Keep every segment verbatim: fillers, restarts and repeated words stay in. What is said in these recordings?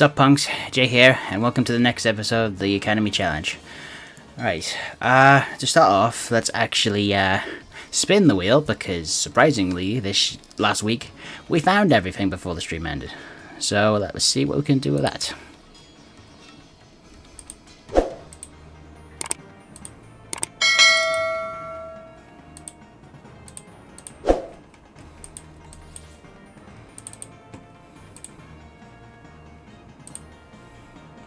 Sup punks, Jay here, and welcome to the next episode of the Academy Challenge. Alright, uh, to start off, let's actually uh, spin the wheel, because surprisingly, this last week, we found everything before the stream ended. So, let's see what we can do with that.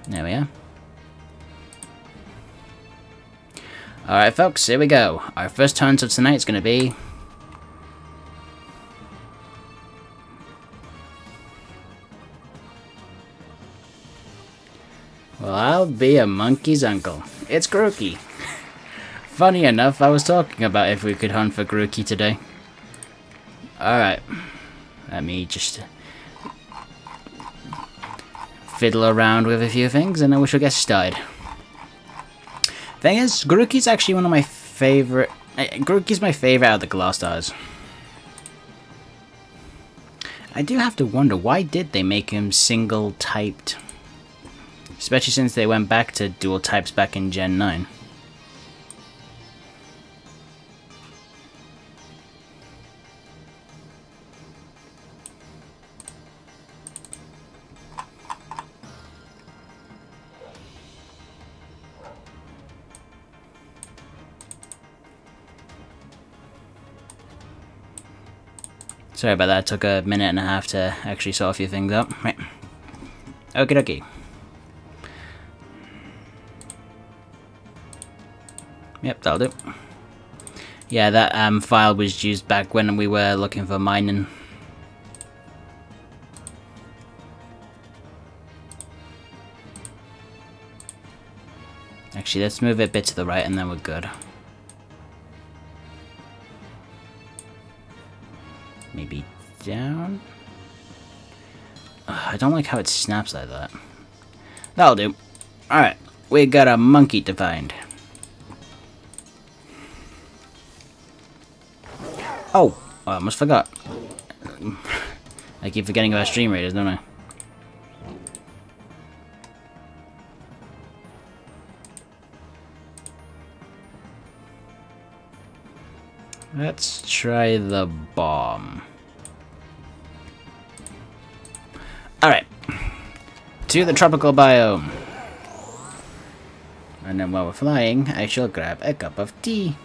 There we are. Alright folks, here we go. Our first hunt of tonight is going to be... well, I'll be a monkey's uncle. It's Grookey. Funny enough, I was talking about if we could hunt for Grookey today. Alright. Let me just... fiddle around with a few things, and then we shall get started. Thing is, Grookey's actually one of my favorite. Uh, Grookey's my favorite out of the Galar stars. I do have to wonder, why did they make him single typed? Especially since they went back to dual types back in Gen nine. Sorry about that, it took a minute and a half to actually sort a few things up. Right. Okie dokie. Yep, that'll do. Yeah, that um, file was used back when we were looking for mining. Actually, let's move it a bit to the right and then we're good. Maybe down? Ugh, I don't like how it snaps like that. That'll do. Alright, we got a monkey to find. Oh! Oh, I almost forgot. I keep forgetting about Stream Raiders, don't I? Let's try the bomb. Alright. To the tropical biome. And then while we're flying, I shall grab a cup of tea.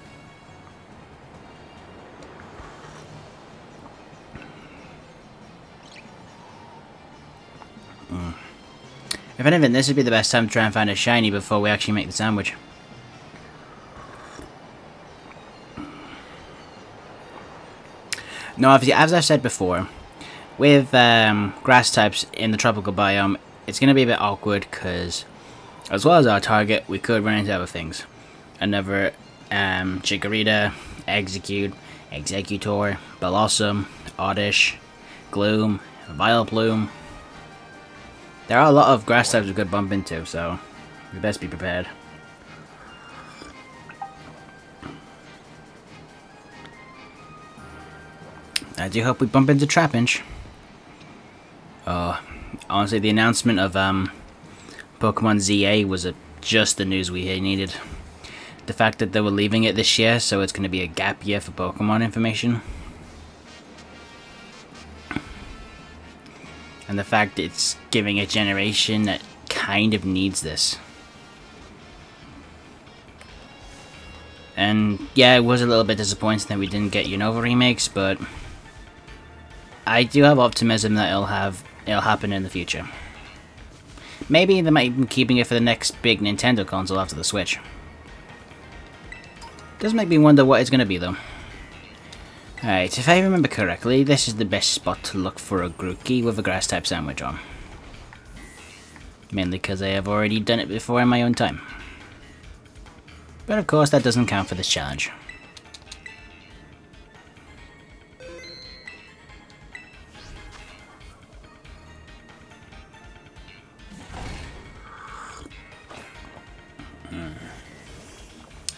Mm. If anything, this would be the best time to try and find a shiny before we actually make the sandwich. No, obviously, as I've said before, with um, grass types in the tropical biome, it's going to be a bit awkward because, as well as our target, we could run into other things. Another um, Chikorita, Exeggcute, Exeggutor, Bellossom, Oddish, Gloom, Vileplume. There are a lot of grass types we could bump into, so we best be prepared. I do hope we bump into Trapinch. Oh, honestly, the announcement of um, Pokemon Z A was a, just the news we needed. The fact that they were leaving it this year, so it's going to be a gap year for Pokemon information. And the fact it's giving a generation that kind of needs this. And yeah, it was a little bit disappointing that we didn't get Unova remakes, but... I do have optimism that it'll have it'll happen in the future. Maybe they might be keeping it for the next big Nintendo console after the Switch. Does make me wonder what it's going to be though. Alright, if I remember correctly, this is the best spot to look for a Grookey with a grass type sandwich on. Mainly because I have already done it before in my own time. But of course that doesn't count for this challenge.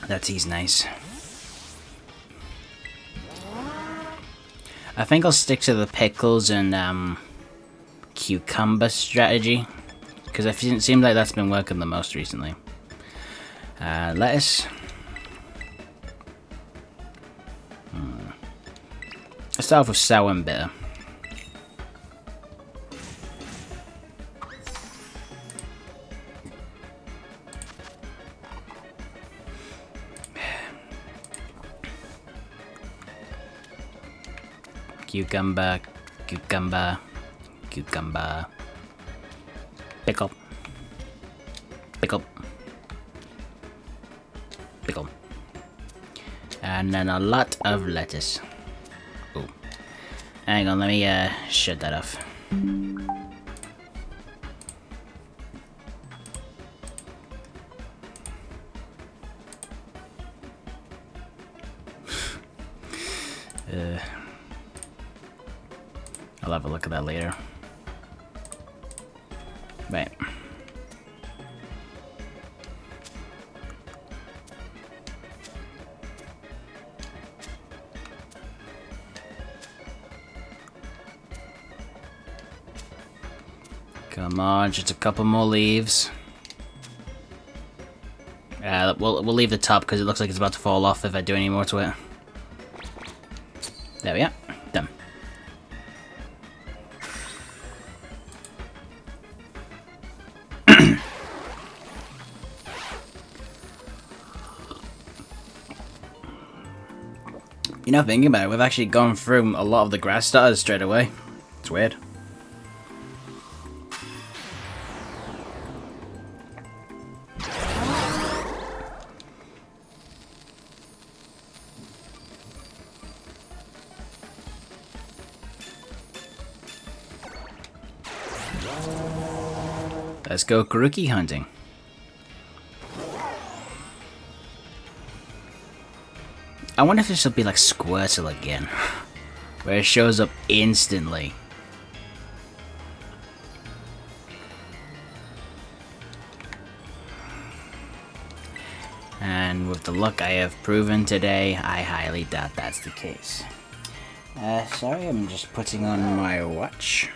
That tea's nice. I think I'll stick to the pickles and um, cucumber strategy because it seems like that's been working the most recently. Uh, lettuce. Hmm. Let's start off with sour and bitter. Cucumber, cucumber, cucumber. Pickle, pickle, pickle. And then a lot of lettuce. Ooh. Hang on, let me uh, shut that off. uh. I'll have a look at that later. Right. Come on, just a couple more leaves. Uh, we'll, we'll leave the top because it looks like it's about to fall off if I do any more to it. There we are. You know, thinking about it, we've actually gone through a lot of the grass starters straight away. It's weird. Let's go Grookey hunting. I wonder if this will be like Squirtle again, where it shows up instantly. And with the luck I have proven today, I highly doubt that's the case. Uh, sorry, I'm just putting on my watch.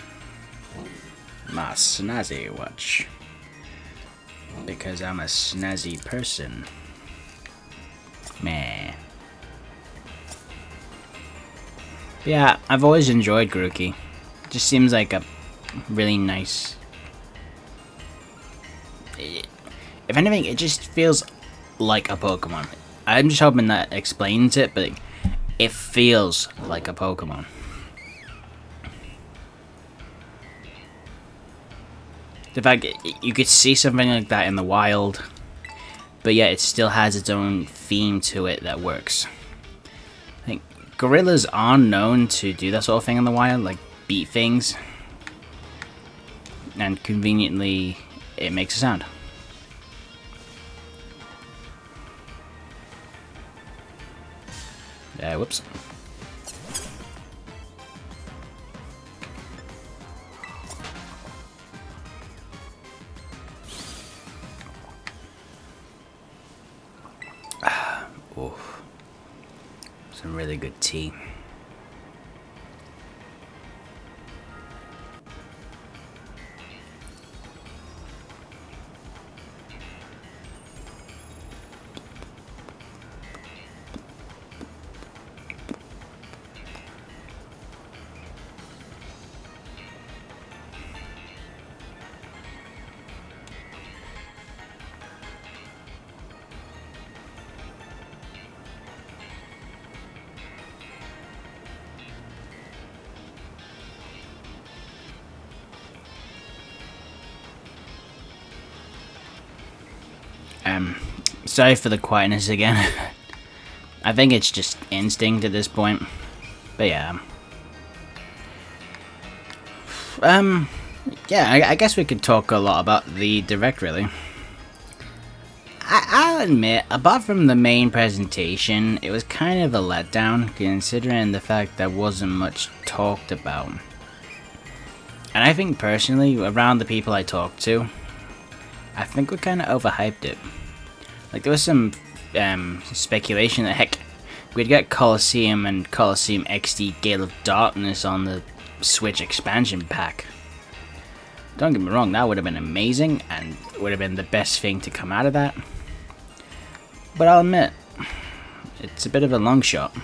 My snazzy watch. Because I'm a snazzy person. Meh. Yeah, I've always enjoyed Grookey. Just seems like a really nice... If anything, it just feels like a Pokemon. I'm just hoping that explains it, but it feels like a Pokemon. The fact you could see something like that in the wild, but yet it still has its own theme to it that works. Gorillas are known to do that sort of thing in the wild, like beat things, and conveniently it makes a sound. Uh, whoops. Some really good tea. Um, sorry for the quietness again. I think it's just instinct at this point. But yeah. Um, yeah, I, I guess we could talk a lot about the Direct, really. I, I'll admit, apart from the main presentation, it was kind of a letdown, considering the fact that wasn't much talked about. And I think, personally, around the people I talked to, I think we kind of overhyped it. Like, there was some um, speculation that, heck, we'd get Colosseum and Colosseum X D Gale of Darkness on the Switch expansion pack. Don't get me wrong, that would have been amazing and would have been the best thing to come out of that. But I'll admit, it's a bit of a long shot.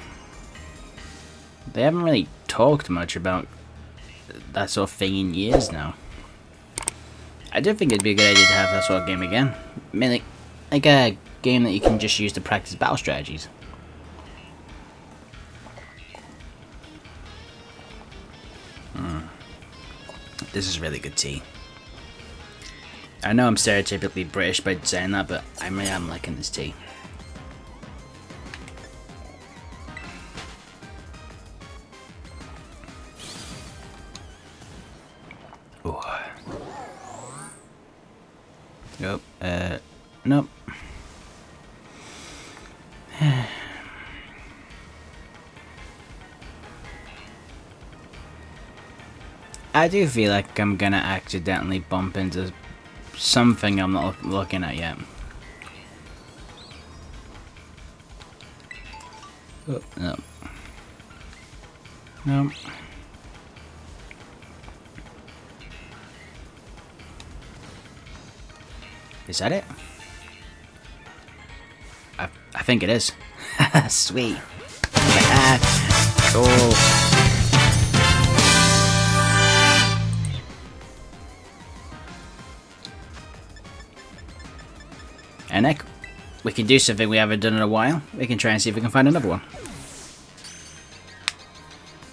They haven't really talked much about that sort of thing in years now. I do think it'd be a good idea to have that sort of game again. I mean, like, like a game that you can just use to practice battle strategies. Mm. This is really good tea. I know I'm stereotypically British by saying that, but I really am liking this tea. Ooh. Yep. Uh. Nope. I do feel like I'm gonna accidentally bump into something I'm not looking at yet. Oh, no. No. Is that it? I, I think it is. Sweet. Cool. And heck, we can do something we haven't done in a while. We can try and see if we can find another one.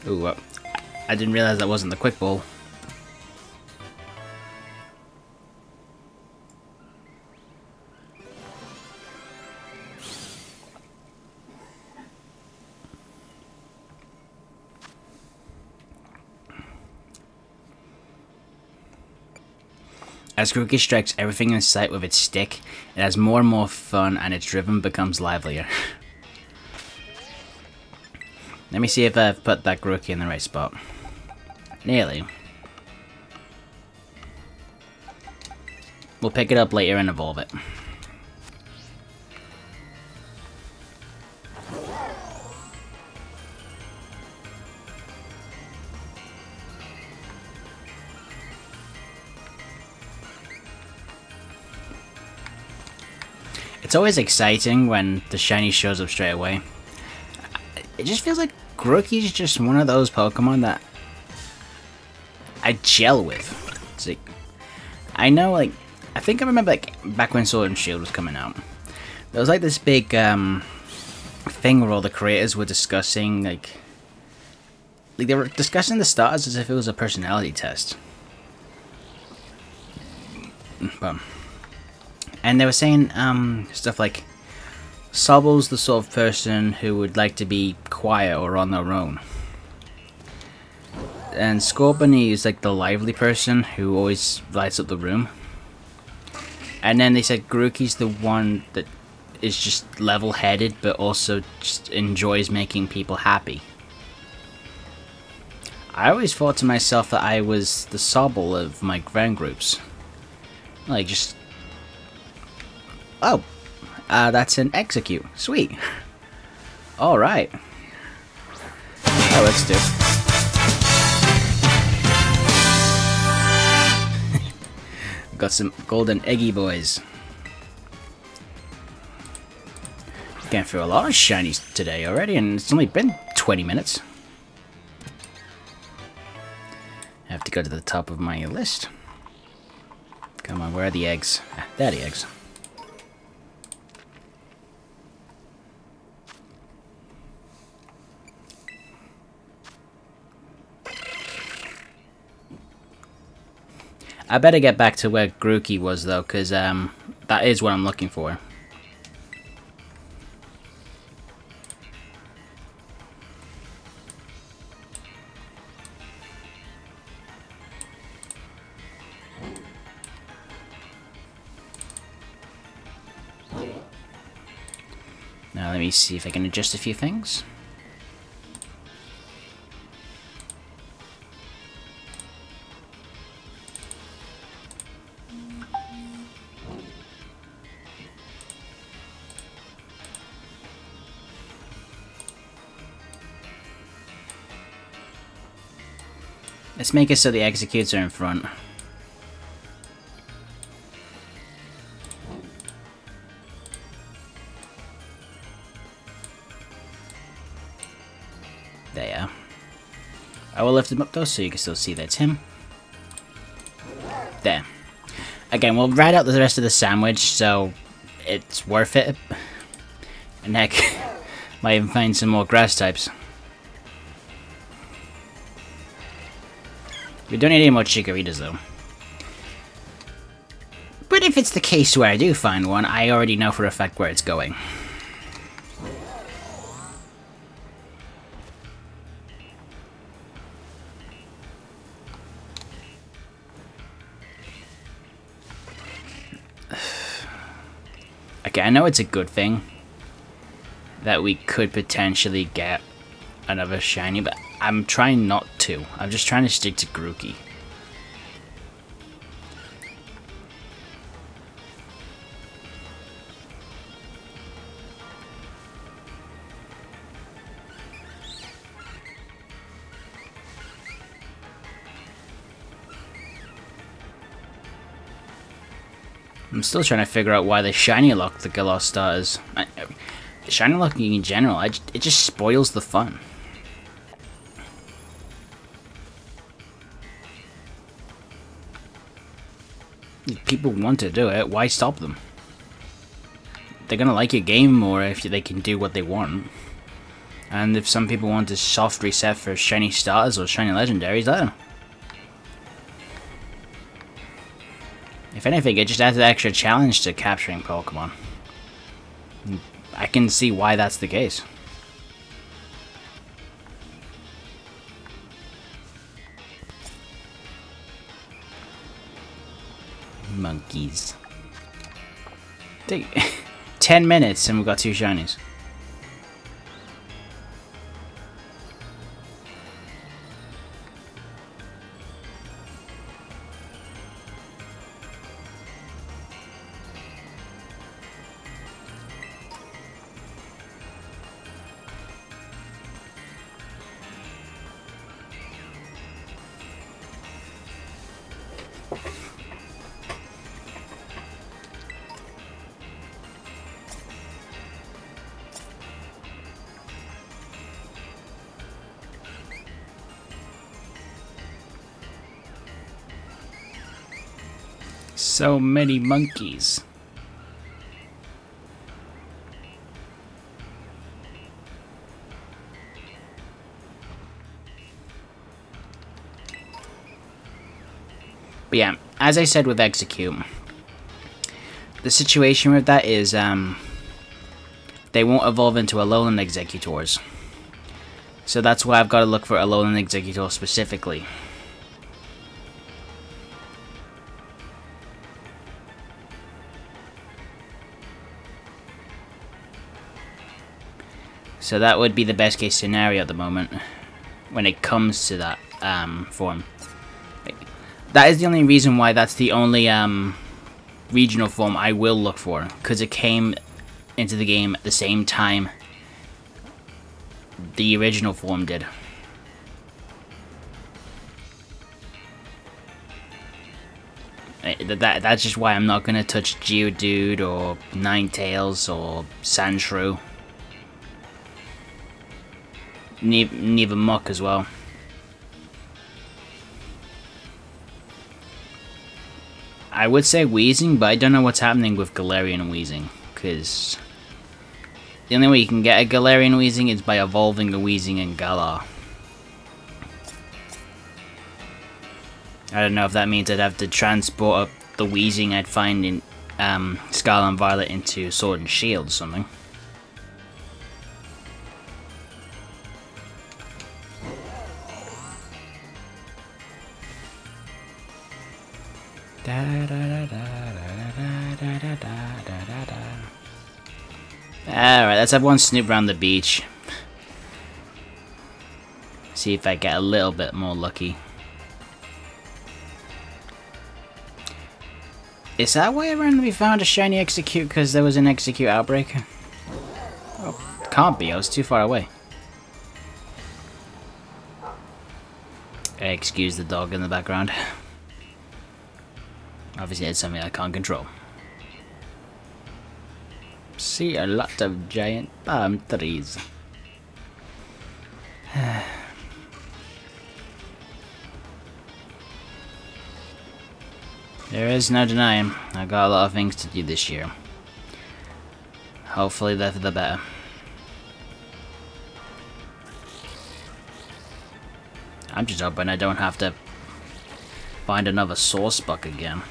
Ooh, well, I didn't realize that wasn't the quick ball. As Grookey strikes everything in sight with its stick, it has more and more fun and its rhythm becomes livelier. Let me see if I've put that Grookey in the right spot. Nearly. We'll pick it up later and evolve it. It's always exciting when the shiny shows up straight away. It just feels like Grookey's just one of those Pokemon that I gel with. It's like, I know, like, I think I remember, like, back when Sword and Shield was coming out, there was like this big um, thing where all the creators were discussing, like, like they were discussing the starters as if it was a personality test. But. And they were saying um, stuff like, Sobble's the sort of person who would like to be quiet or on their own. And Scorbunny is like the lively person who always lights up the room. And then they said Grookey's the one that is just level-headed but also just enjoys making people happy. I always thought to myself that I was the Sobble of my friend groups. Like, just... Oh, uh, that's an Exeggcute. Sweet. All right. Oh, let's do. Got some golden eggy boys. Going through a lot of shinies today already, and it's only been twenty minutes. I have to go to the top of my list. Come on, where are the eggs? Ah, there are the eggs. I better get back to where Grookey was, though, because um, that is what I'm looking for. Now, let me see if I can adjust a few things. Let's make it so the Exeggcutes are in front. there. I will lift him up though, so you can still see that's him. There. Again, we'll ride out the rest of the sandwich, so it's worth it. And heck, might even find some more grass types. We don't need any more Chikoritas though. But if it's the case where I do find one, I already know for a fact where it's going. Okay, I know it's a good thing that we could potentially get another shiny, but I'm trying not to. I'm just trying to stick to Grookey. I'm still trying to figure out why they shiny lock the Galar starters. I, shiny locking in general, I, it just spoils the fun. If people want to do it, why stop them? They're gonna like your game more if they can do what they want. And if some people want to soft reset for shiny starters or shiny legendaries, let them. If anything, it just adds an extra challenge to capturing Pokemon. I can see why that's the case. Monkeys. Take ten minutes and we've got two shinies. So many monkeys. But yeah, as I said with Exeggcute, the situation with that is um, they won't evolve into Alolan Exeggutors. So that's why I've got to look for Alolan Exeggutor specifically. So that would be the best case scenario at the moment, when it comes to that um, form. That is the only reason why that's the only um, regional form I will look for, because it came into the game at the same time the original form did. That, that's just why I'm not going to touch Geodude or Ninetales or Sandshrew. Neither, neither Muck as well. I would say Weezing, but I don't know what's happening with Galarian Weezing, because the only way you can get a Galarian Weezing is by evolving a Weezing in Galar. I don't know if that means I'd have to transport up the Weezing I'd find in um, Scarlet and Violet into Sword and Shield or something. Alright, let's have one snoop around the beach. See if I get a little bit more lucky. Is that why I randomly found a shiny Exeggcute? Because there was an Exeggcute outbreak? Oh, can't be, I was too far away. Excuse the dog in the background. Obviously it's something I can't control. See a lot of giant palm trees. There is no denying, I got a lot of things to do this year. Hopefully they're for the better. I'm just hoping I don't have to find another source buck again.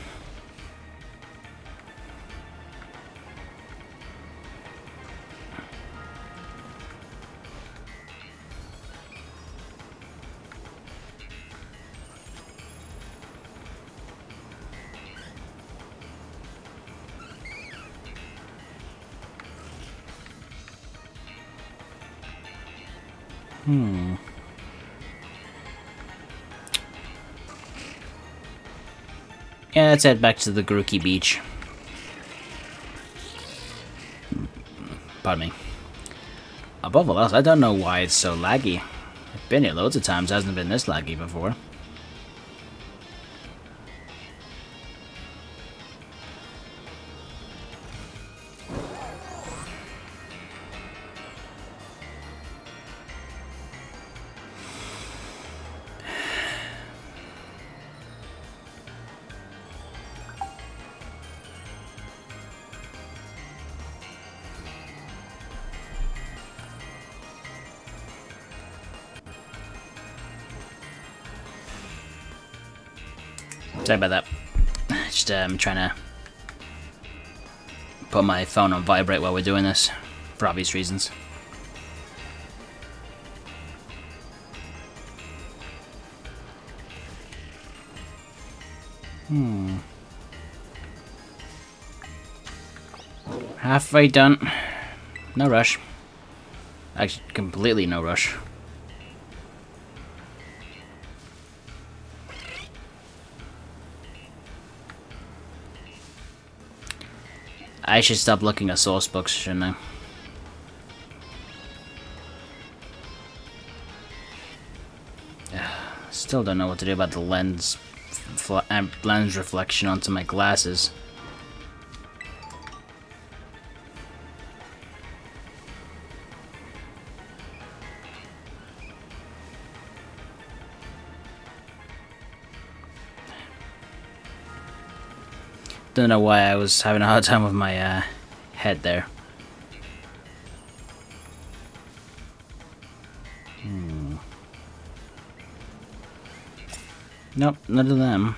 Hmm. Yeah, let's head back to the Grookey beach. Pardon me. Above all else, I don't know why it's so laggy. I've been here loads of times, hasn't been this laggy before. Sorry about that. Just um, trying to put my phone on vibrate while we're doing this, for obvious reasons. Hmm. Halfway done. No rush. Actually, completely no rush. I should stop looking at source books, shouldn't I? Still don't know what to do about the lens, fl lens reflection onto my glasses. Don't know why I was having a hard time with my uh, head there. Hmm. Nope, none of them.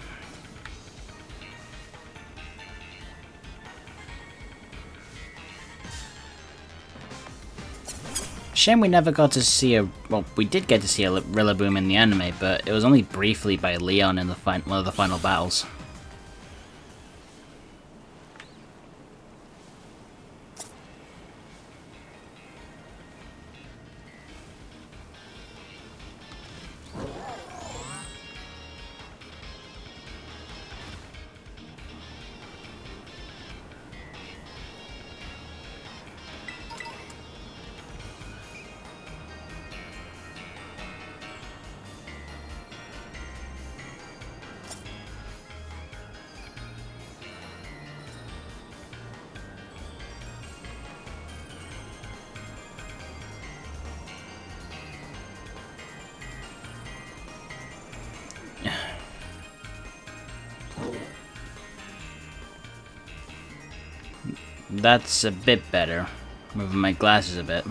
Shame we never got to see a. Well, we did get to see a Rillaboom in the anime, but it was only briefly by Leon in the fin one of the final battles. That's a bit better. Moving my glasses a bit.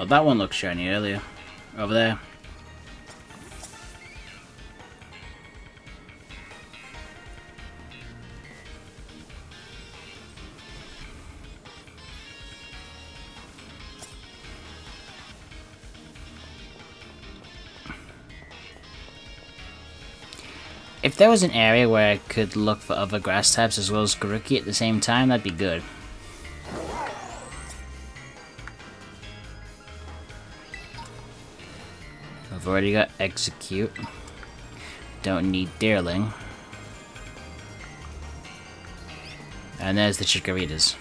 Oh, that one looked shiny earlier. Over there. If there was an area where I could look for other grass types as well as Grookey at the same time, that'd be good. I've already got Exeggcute. Don't need Deerling. And there's the Chikoritas.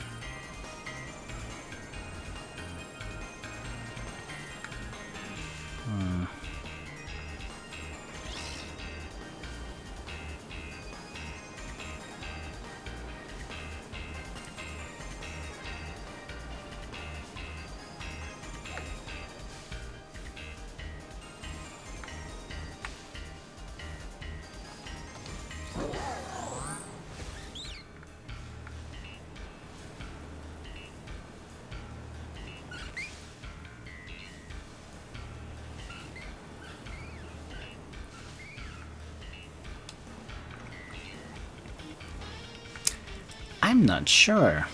I'm not sure.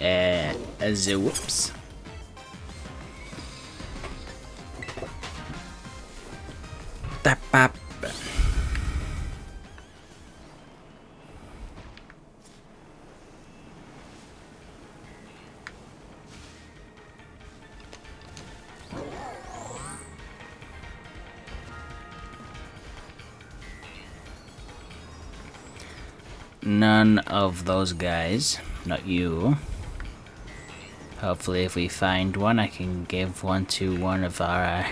Eh, uh, as a whoops. Tap up. None of those guys, not you. Hopefully if we find one, I can give one to one of our uh,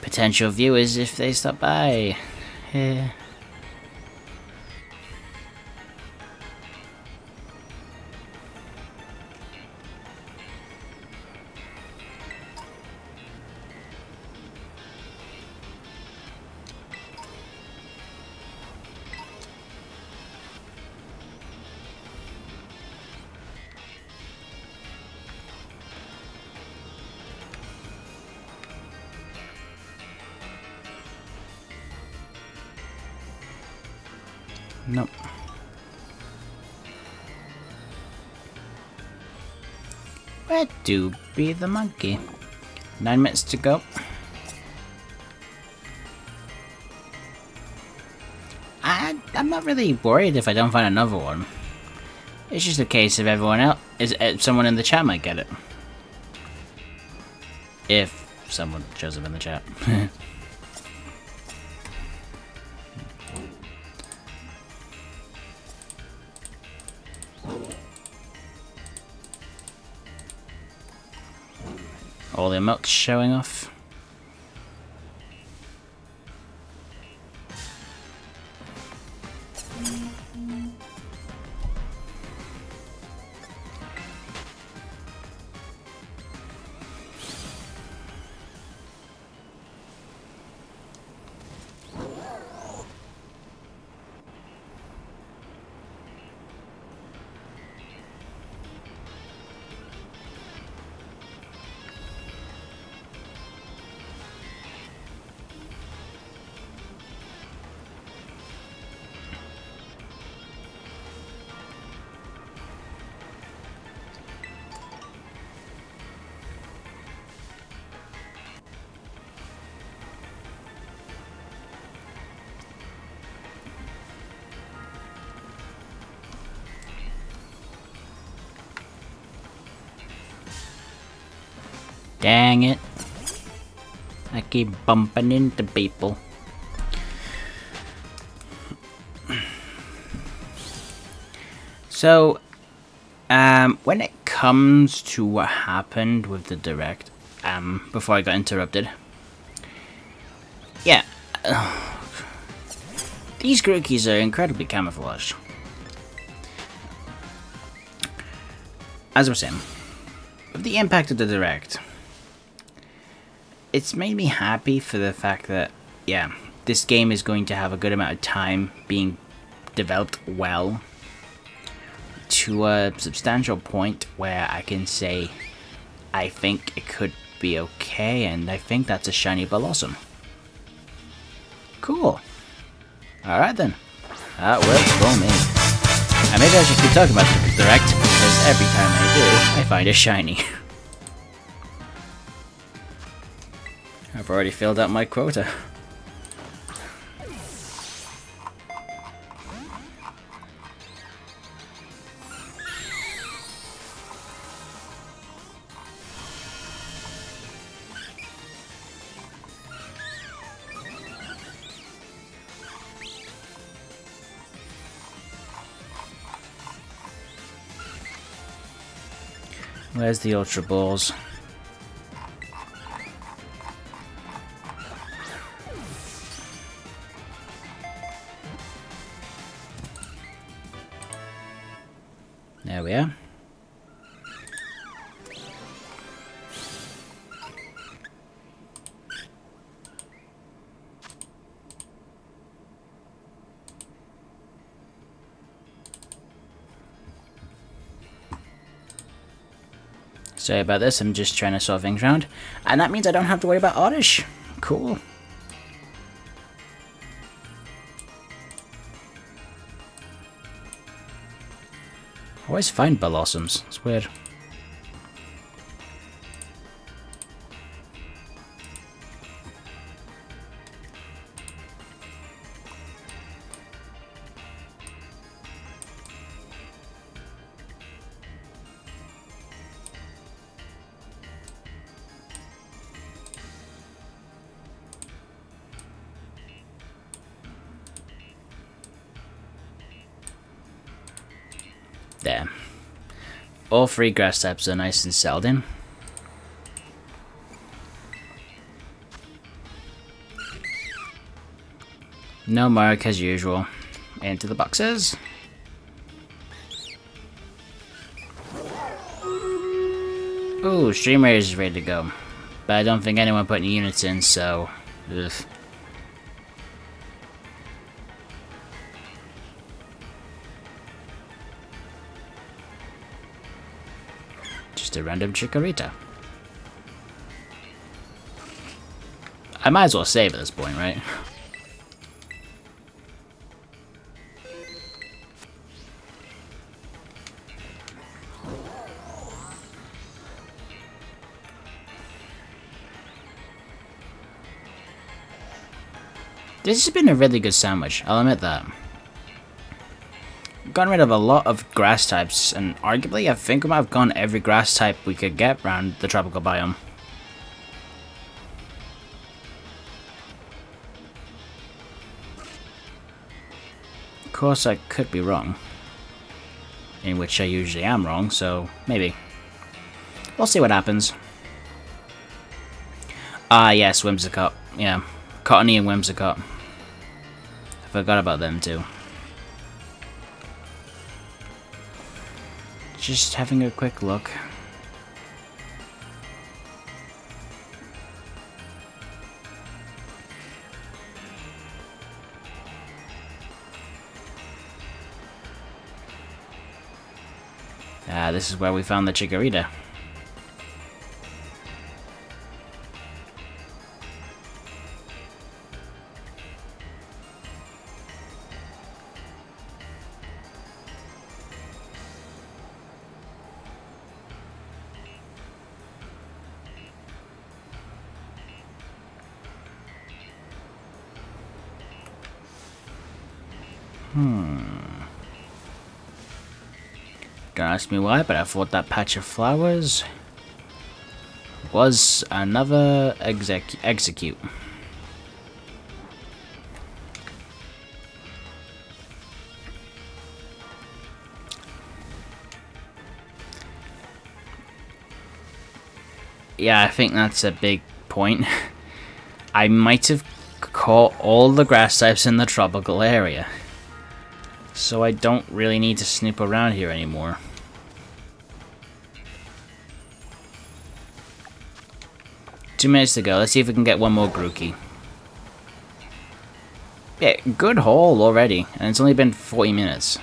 potential viewers if they stop by. Yeah. Nope. Where do be the monkey? Nine minutes to go. I, I'm not really worried if I don't find another one. It's just a case of everyone else. Is uh, someone in the chat might get it. If someone shows up in the chat. All their milk's showing off. Dang it. I keep bumping into people. So, um, when it comes to what happened with the direct, um, before I got interrupted. Yeah. These Grookies are incredibly camouflaged. As I was saying, with the impact of the direct, it's made me happy for the fact that, yeah, this game is going to have a good amount of time being developed well to a substantial point where I can say I think it could be okay, and I think that's a shiny Bellossom. Cool. Alright then. That works for me. And maybe I should keep talking about the direct, because every time I do, I find a shiny. I've already filled out my quota. Where's the Ultra Balls? There we are. Sorry about this, I'm just trying to sort things around. And that means I don't have to worry about Oddish. Cool. I always find Bellossoms, it's weird. There. All three grass types are nice and settled in. No mark as usual. Into the boxes. Ooh, Stream Raiders is ready to go. But I don't think anyone put any units in, so... Ugh. A random Chikorita. I might as well save at this point, right? This has been a really good sandwich, I'll admit that. Gotten rid of a lot of grass types, and arguably I think we might have gone every grass type we could get around the tropical biome. Of course I could be wrong, in which I usually am wrong, so maybe. We'll see what happens. Ah yes, Whimsicott, yeah. Cottony and Whimsicott. I forgot about them too. Just having a quick look. Ah, this is where we found the Chikorita. Don't ask me why, but I thought that patch of flowers was another exec- Exeggcute. Yeah, I think that's a big point. I might have caught all the grass types in the tropical area, so I don't really need to snoop around here anymore. Two minutes to go. Let's see if we can get one more Grookey. Yeah, good haul already, and it's only been forty minutes.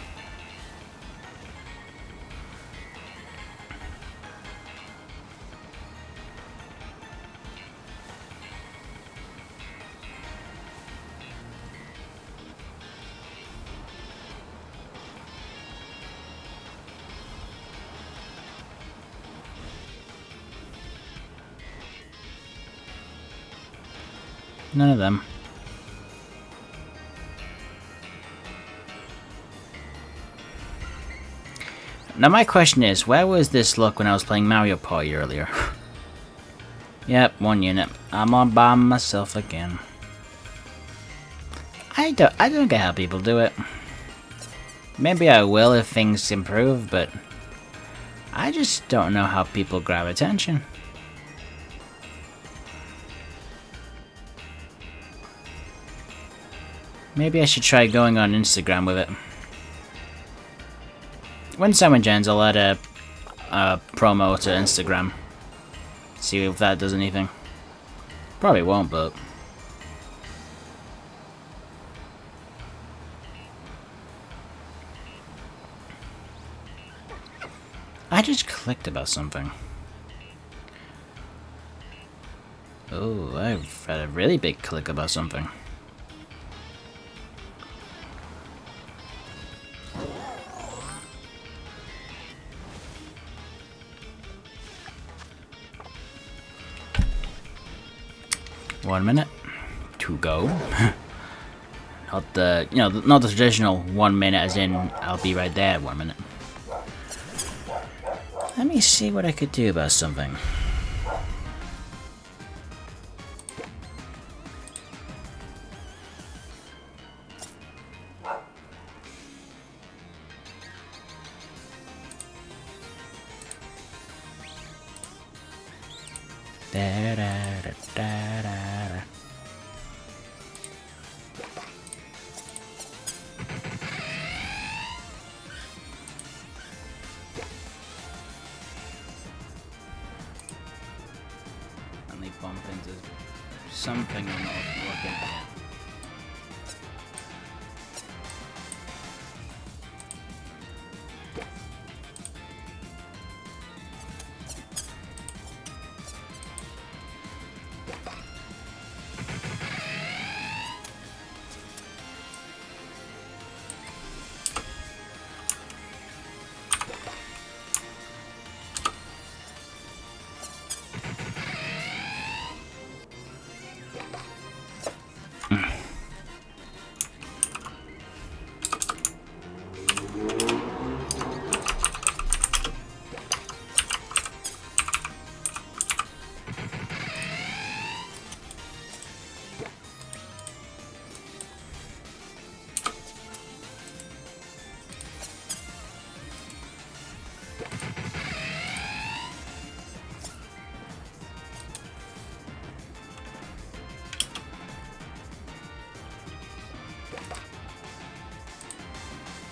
None of them. Now my question is, where was this luck when I was playing Mario Party earlier? Yep, one unit. I'm all by myself again. I don't, I don't get how people do it. Maybe I will if things improve, but I just don't know how people grab attention. Maybe I should try going on Instagram with it. When someone gens, I'll add a, a promo to Instagram. See if that does anything. Probably won't, but... I just clicked about something. Oh, I've had a really big click about something. One minute to go. Not the, you know, not the traditional one minute as in I'll be right there one minute. Let me see what I could do about something.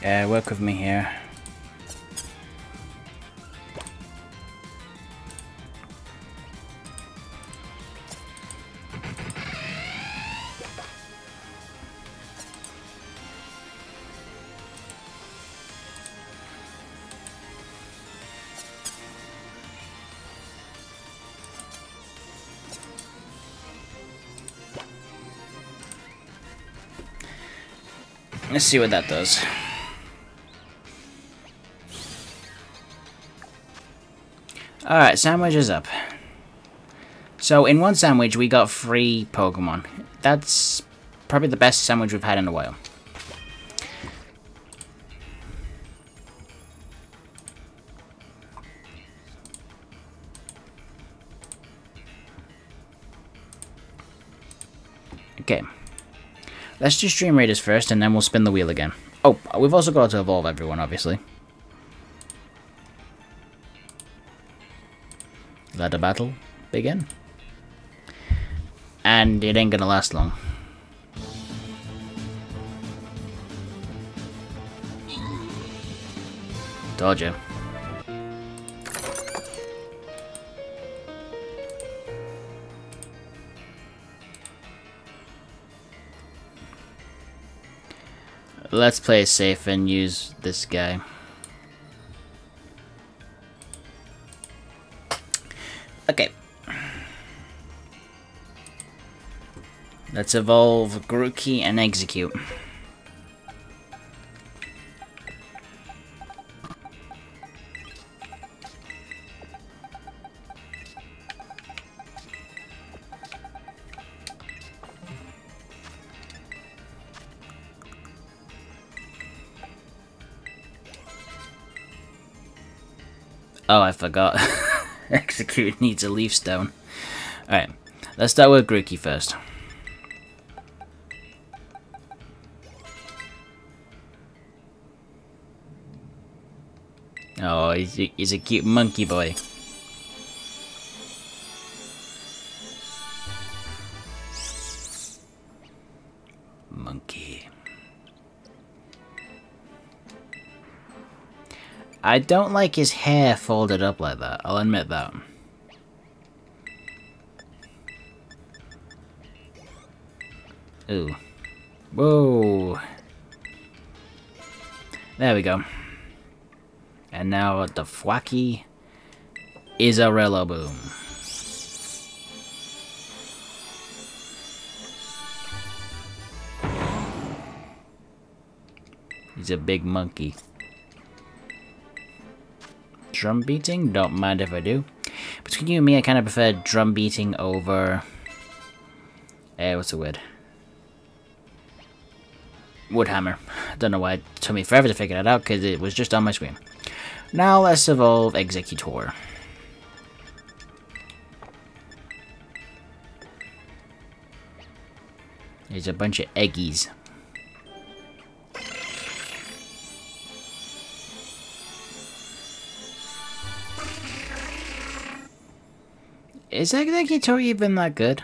Yeah, work with me here. Let's see what that does. Alright, sandwich is up. So in one sandwich we got three Pokemon. That's probably the best sandwich we've had in a while. Okay. Let's do Stream Raiders first and then we'll spin the wheel again. Oh, we've also got to evolve everyone, obviously. Let the battle begin. And it ain't gonna last long. Told you. But let's play safe and use this guy. Okay. Let's evolve Grookey and Exeggcute. Oh, I forgot. Exeggcute needs a leaf stone. Alright, let's start with Grookey first. Oh, he's a, he's a cute monkey boy. Monkey. I don't like his hair folded up like that, I'll admit that. Ooh. Whoa. There we go. And now the Fwacky is a Rillaboom. He's a big monkey. Drum beating? Don't mind if I do. Between you and me, I kind of prefer drum beating over. Eh, what's the word? Woodhammer. Don't know why it took me forever to figure that out because it was just on my screen. Now let's evolve Exeggutor. There's a bunch of eggies. Is Exeggutor even that good?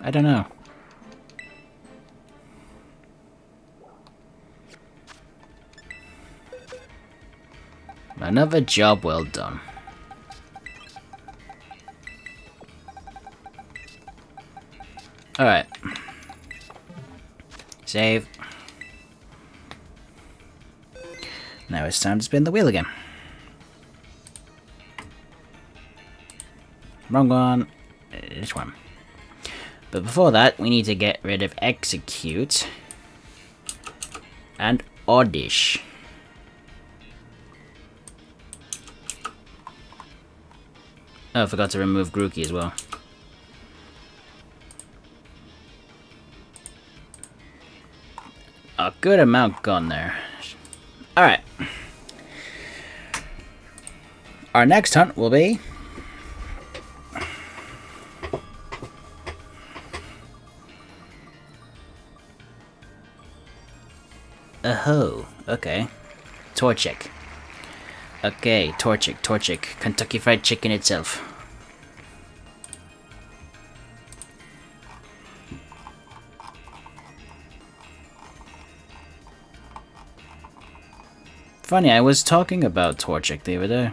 I don't know. Another job well done. Alright. Save. Now it's time to spin the wheel again. Wrong one. This one. But before that, we need to get rid of Exeggcute and Oddish. Oh, I forgot to remove Grookey as well. A good amount gone there. Alright. Our next hunt will be... Oh, okay. Torchic. Okay, Torchic, Torchic. Kentucky Fried Chicken itself. Funny, I was talking about Torchic the other day.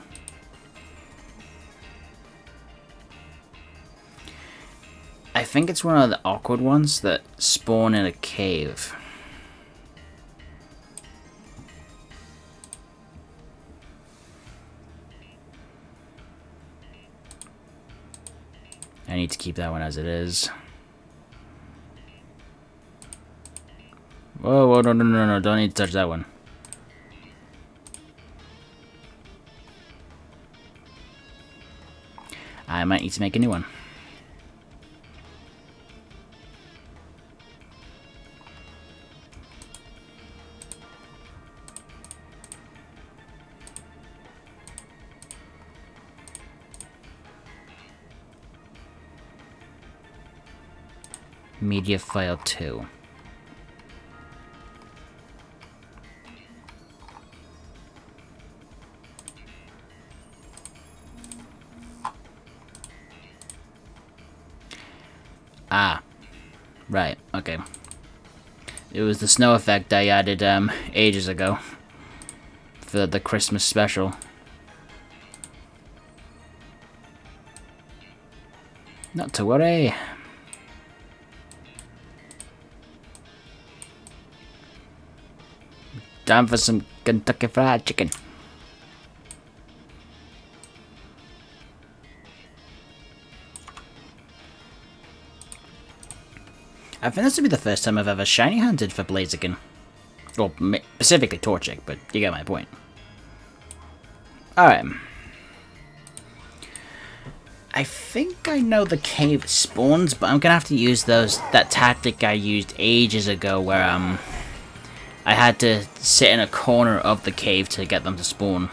I think it's one of the awkward ones that spawn in a cave. I need to keep that one as it is. Whoa, whoa, no, no, no, no, don't need to touch that one. I might need to make a new one. Media file two. Ah, right. Okay. It was the snow effect I added um ages ago for the Christmas special. Not to worry. time for some Kentucky Fried Chicken. I think this will be the first time I've ever shiny hunted for Blaziken. Well, specifically Torchic, but you get my point. Alright. I think I know the cave spawns, but I'm gonna have to use those that tactic I used ages ago where um I had to sit in a corner of the cave to get them to spawn.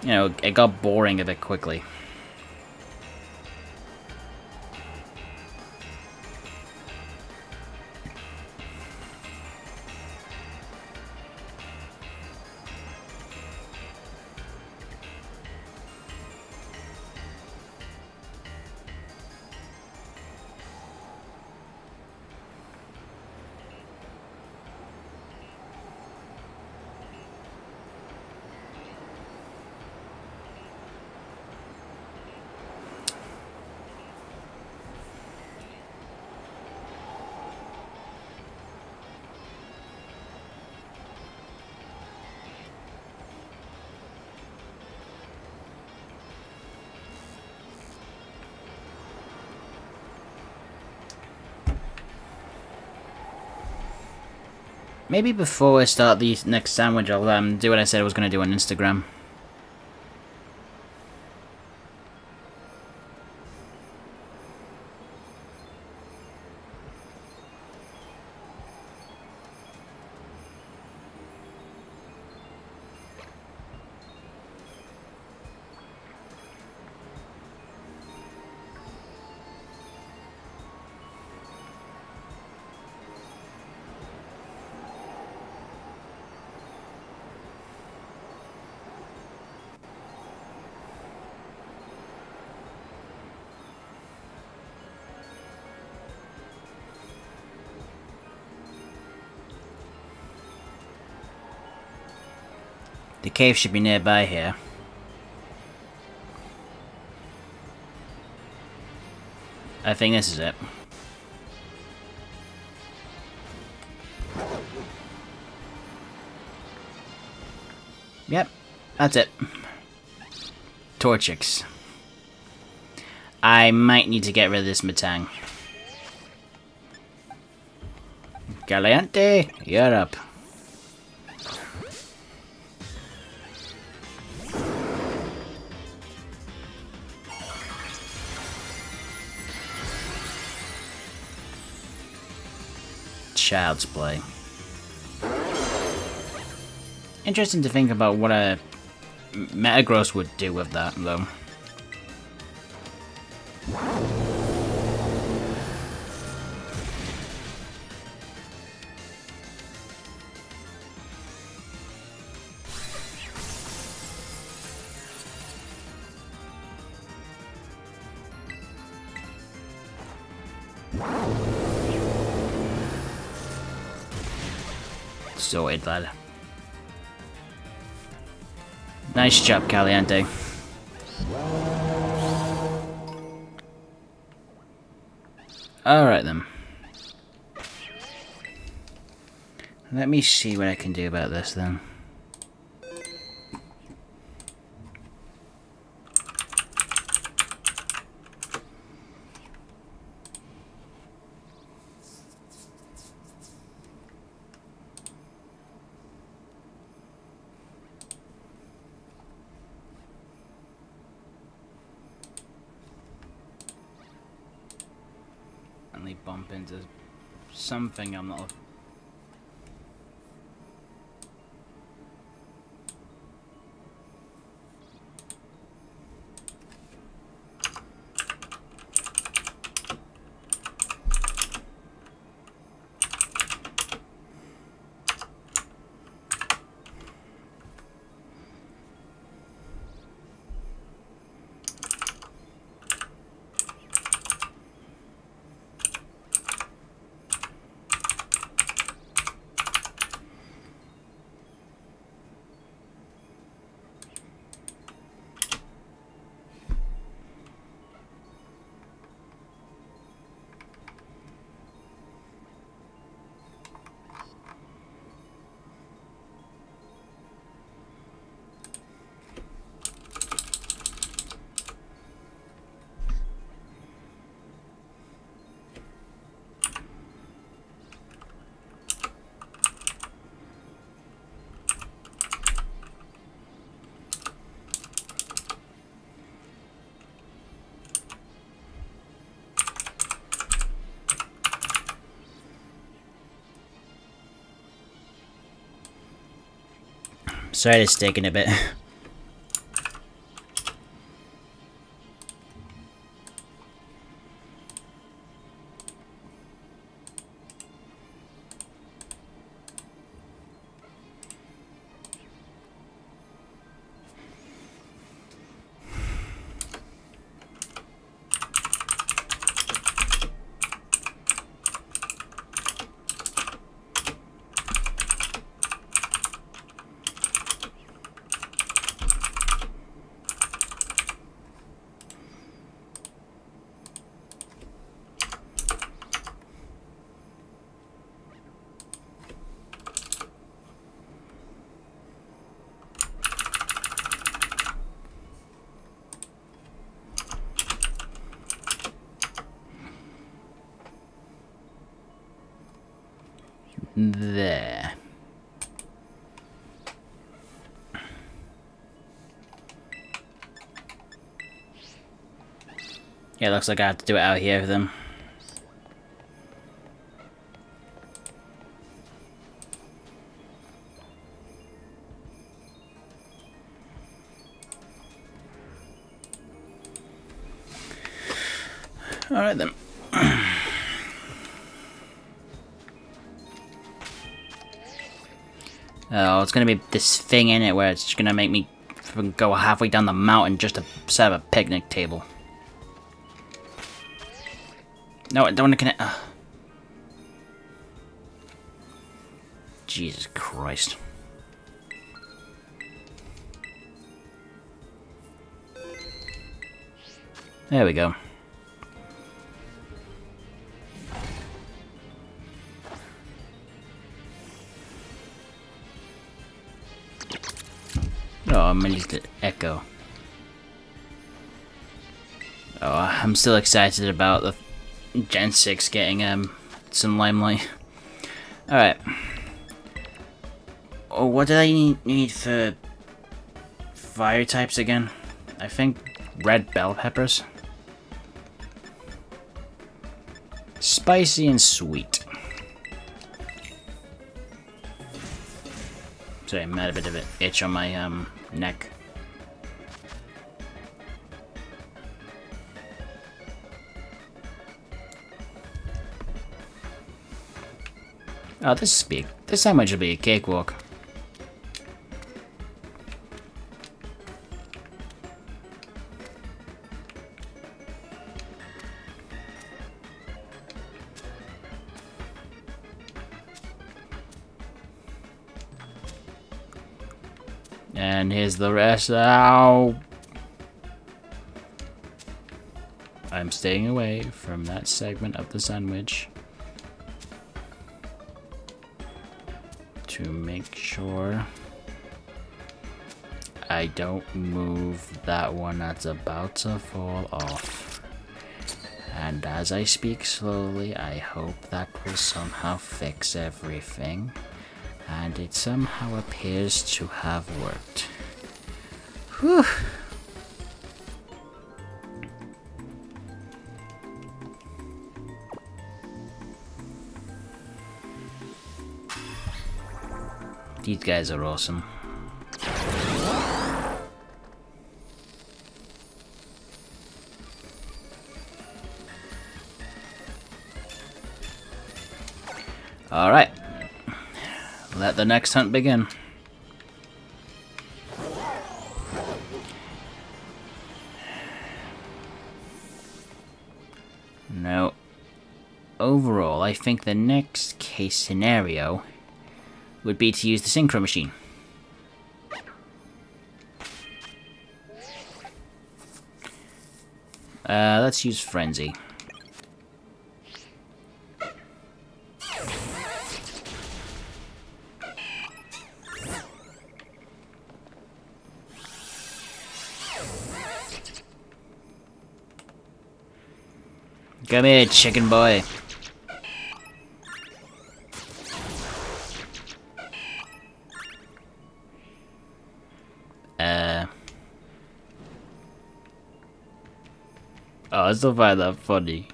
You know, it got boring a bit quickly. Maybe before I start the next sandwich, I'll um, do what I said I was going to do on Instagram. The cave should be nearby here. I think this is it. Yep, that's it. Torchic. I might need to get rid of this Metang. Caliente, you're up. Child's play. Interesting to think about what a Metagross would do with that, though. Sorted, lad. Nice job, Caliente. Alright then. Let me see what I can do about this then. Bump into something I'm not. Sorry it's taking a bit. There. Yeah, looks like I have to do it out here with them. Alright then. Oh, it's gonna be this thing in it where it's just gonna make me go halfway down the mountain just to set up a picnic table. No, I don't wanna connect. Ugh. Jesus Christ. There we go. Oh, I'm gonna use the echo. Oh, I'm still excited about the Gen six getting um some limelight. Alright. Oh, what did I need for fire types again? I think red bell peppers. Spicy and sweet. Sorry, I'm at a bit of an itch on my um neck. Oh, this be this sandwich will be a cakewalk. And here's the rest. Ow! I'm staying away from that segment of the sandwich to make sure I don't move that one that's about to fall off. And as I speak slowly, I hope that will somehow fix everything. And it somehow appears to have worked. Whew. These guys are awesome. All right. Let the next hunt begin. Now, overall, I think the next case scenario would be to use the synchro machine. Uh, let's use Frenzy. Come here, chicken boy. Uh. Oh, I still find that funny.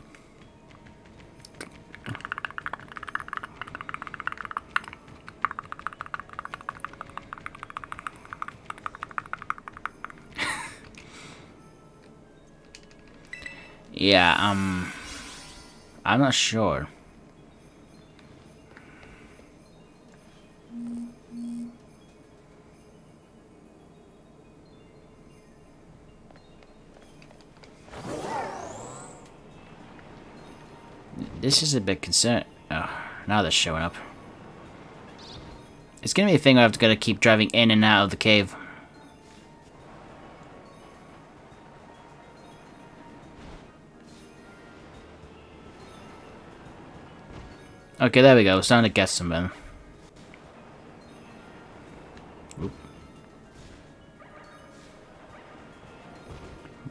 Yeah, um... I'm not sure. This is a big concern. Oh, now they're showing up. It's gonna be a thing where I've gotta keep driving in and out of the cave. Okay, there we go. It's time to guess something. Oop.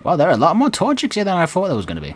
Wow, there are a lot more Torchics here than I thought there was gonna be.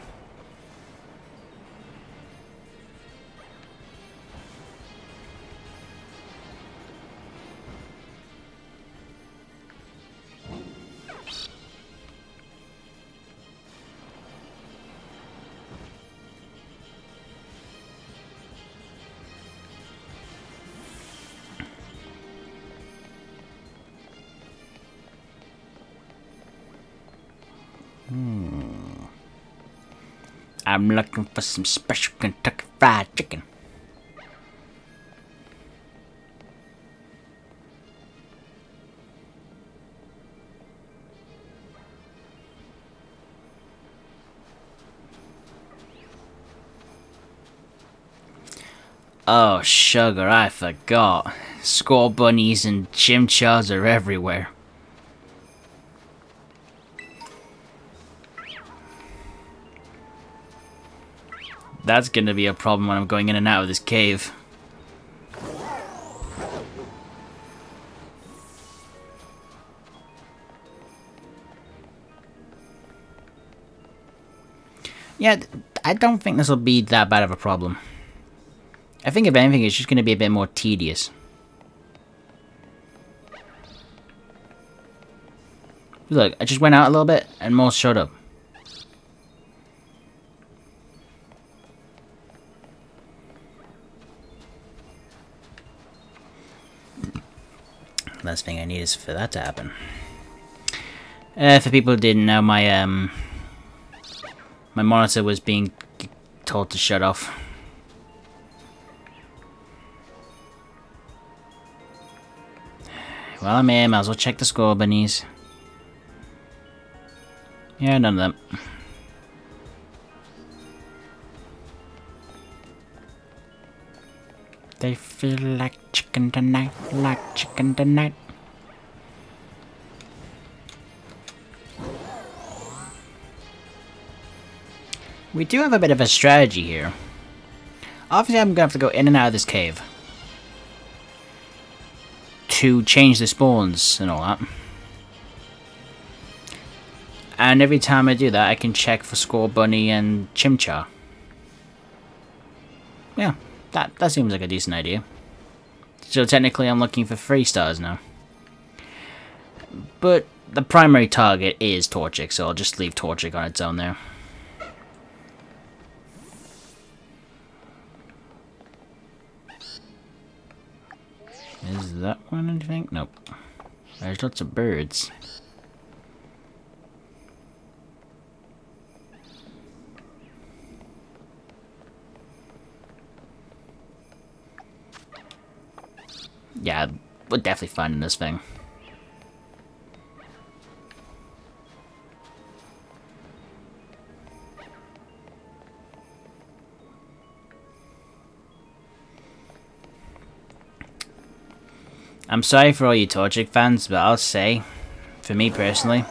I'm looking for some special Kentucky Fried Chicken. Oh, sugar, I forgot. Squirrel bunnies and Chimchars are everywhere. That's gonna be a problem when I'm going in and out of this cave. Yeah, I don't think this will be that bad of a problem. I think if anything, it's just gonna be a bit more tedious. Look, I just went out a little bit and more showed up. Last thing I need is for that to happen. Uh, for people who didn't know, my um, my monitor was being told to shut off. Well, I'm here, might as well check the score, bunnies. Yeah, none of them. They feel like chicken tonight, like chicken tonight. We do have a bit of a strategy here. Obviously, I'm gonna have to go in and out of this cave to change the spawns and all that. And every time I do that, I can check for Squirrel Bunny and Chimchar. Yeah. That, that seems like a decent idea. So technically I'm looking for three stars now. But the primary target is Torchic, so I'll just leave Torchic on its own there. Is that one anything? Nope. There's lots of birds. Yeah, we're definitely finding this thing. I'm sorry for all you Torchic fans, but I'll say, for me personally,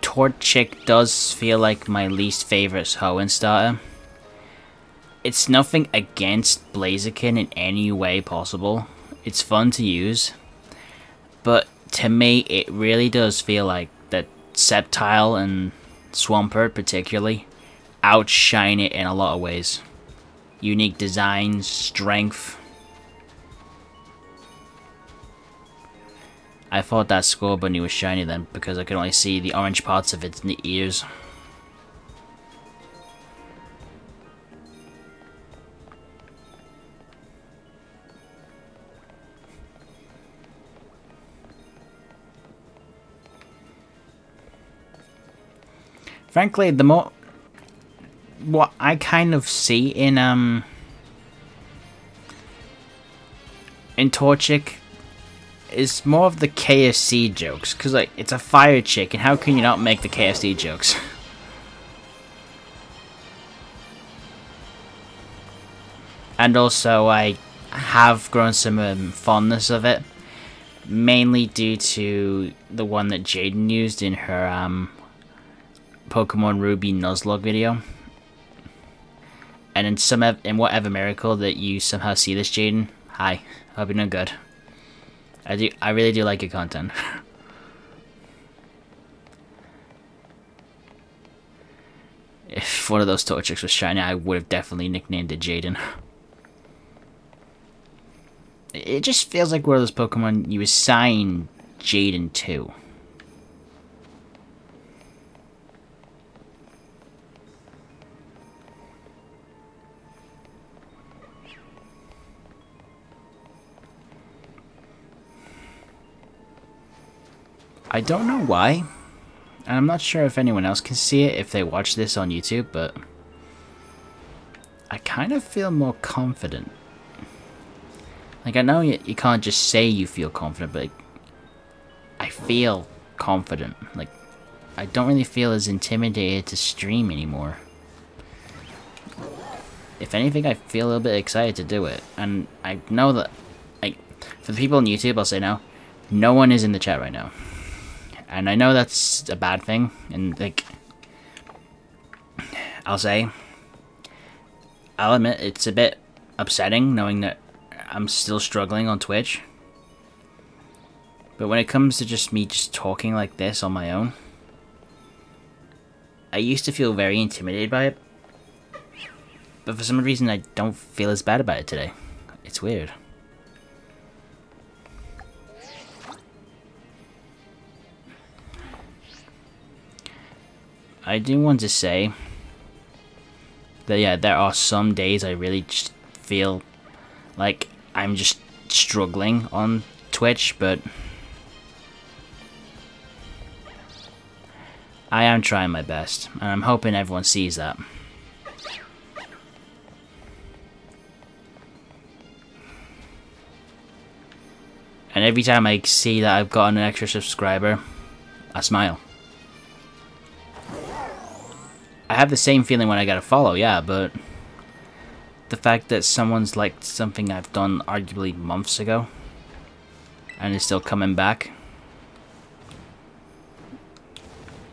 Torchic does feel like my least favorite Hoenn starter. It's nothing against Blaziken in any way possible. It's fun to use, but to me it really does feel like that Sceptile and Swampert particularly outshine it in a lot of ways. Unique designs, strength. I thought that Squirrel Bunny was shiny then because I could only see the orange parts of its ears. Frankly, the more what I kind of see in um in Torchic is more of the K F C jokes, because like it's a fire chicken. How can you not make the K F C jokes? And also, I have grown some um, fondness of it, mainly due to the one that Jaden used in her um, Pokemon Ruby Nuzlocke video. And in some, in whatever miracle that you somehow see this, Jaden, hi. Hope you're doing good. I do. I really do like your content. If one of those Torchics was shiny, I would have definitely nicknamed it Jaden. It just feels like one of those Pokemon you assign Jaden to. I don't know why, and I'm not sure if anyone else can see it if they watch this on YouTube, but I kind of feel more confident. Like, I know you, you can't just say you feel confident, but like, I feel confident. Like, I don't really feel as intimidated to stream anymore. If anything, I feel a little bit excited to do it. And I know that, like, for the people on YouTube, I'll say now, no one is in the chat right now. And I know that's a bad thing, and like, I'll say, I'll admit it's a bit upsetting knowing that I'm still struggling on Twitch. But when it comes to just me just talking like this on my own, I used to feel very intimidated by it. But for some reason I don't feel as bad about it today. It's weird. I do want to say that, yeah, there are some days I really just feel like I'm just struggling on Twitch, but I am trying my best, and I'm hoping everyone sees that. And every time I see that I've gotten an extra subscriber, I smile. I have the same feeling when I gotta follow, yeah, but the fact that someone's liked something I've done arguably months ago and is still coming back,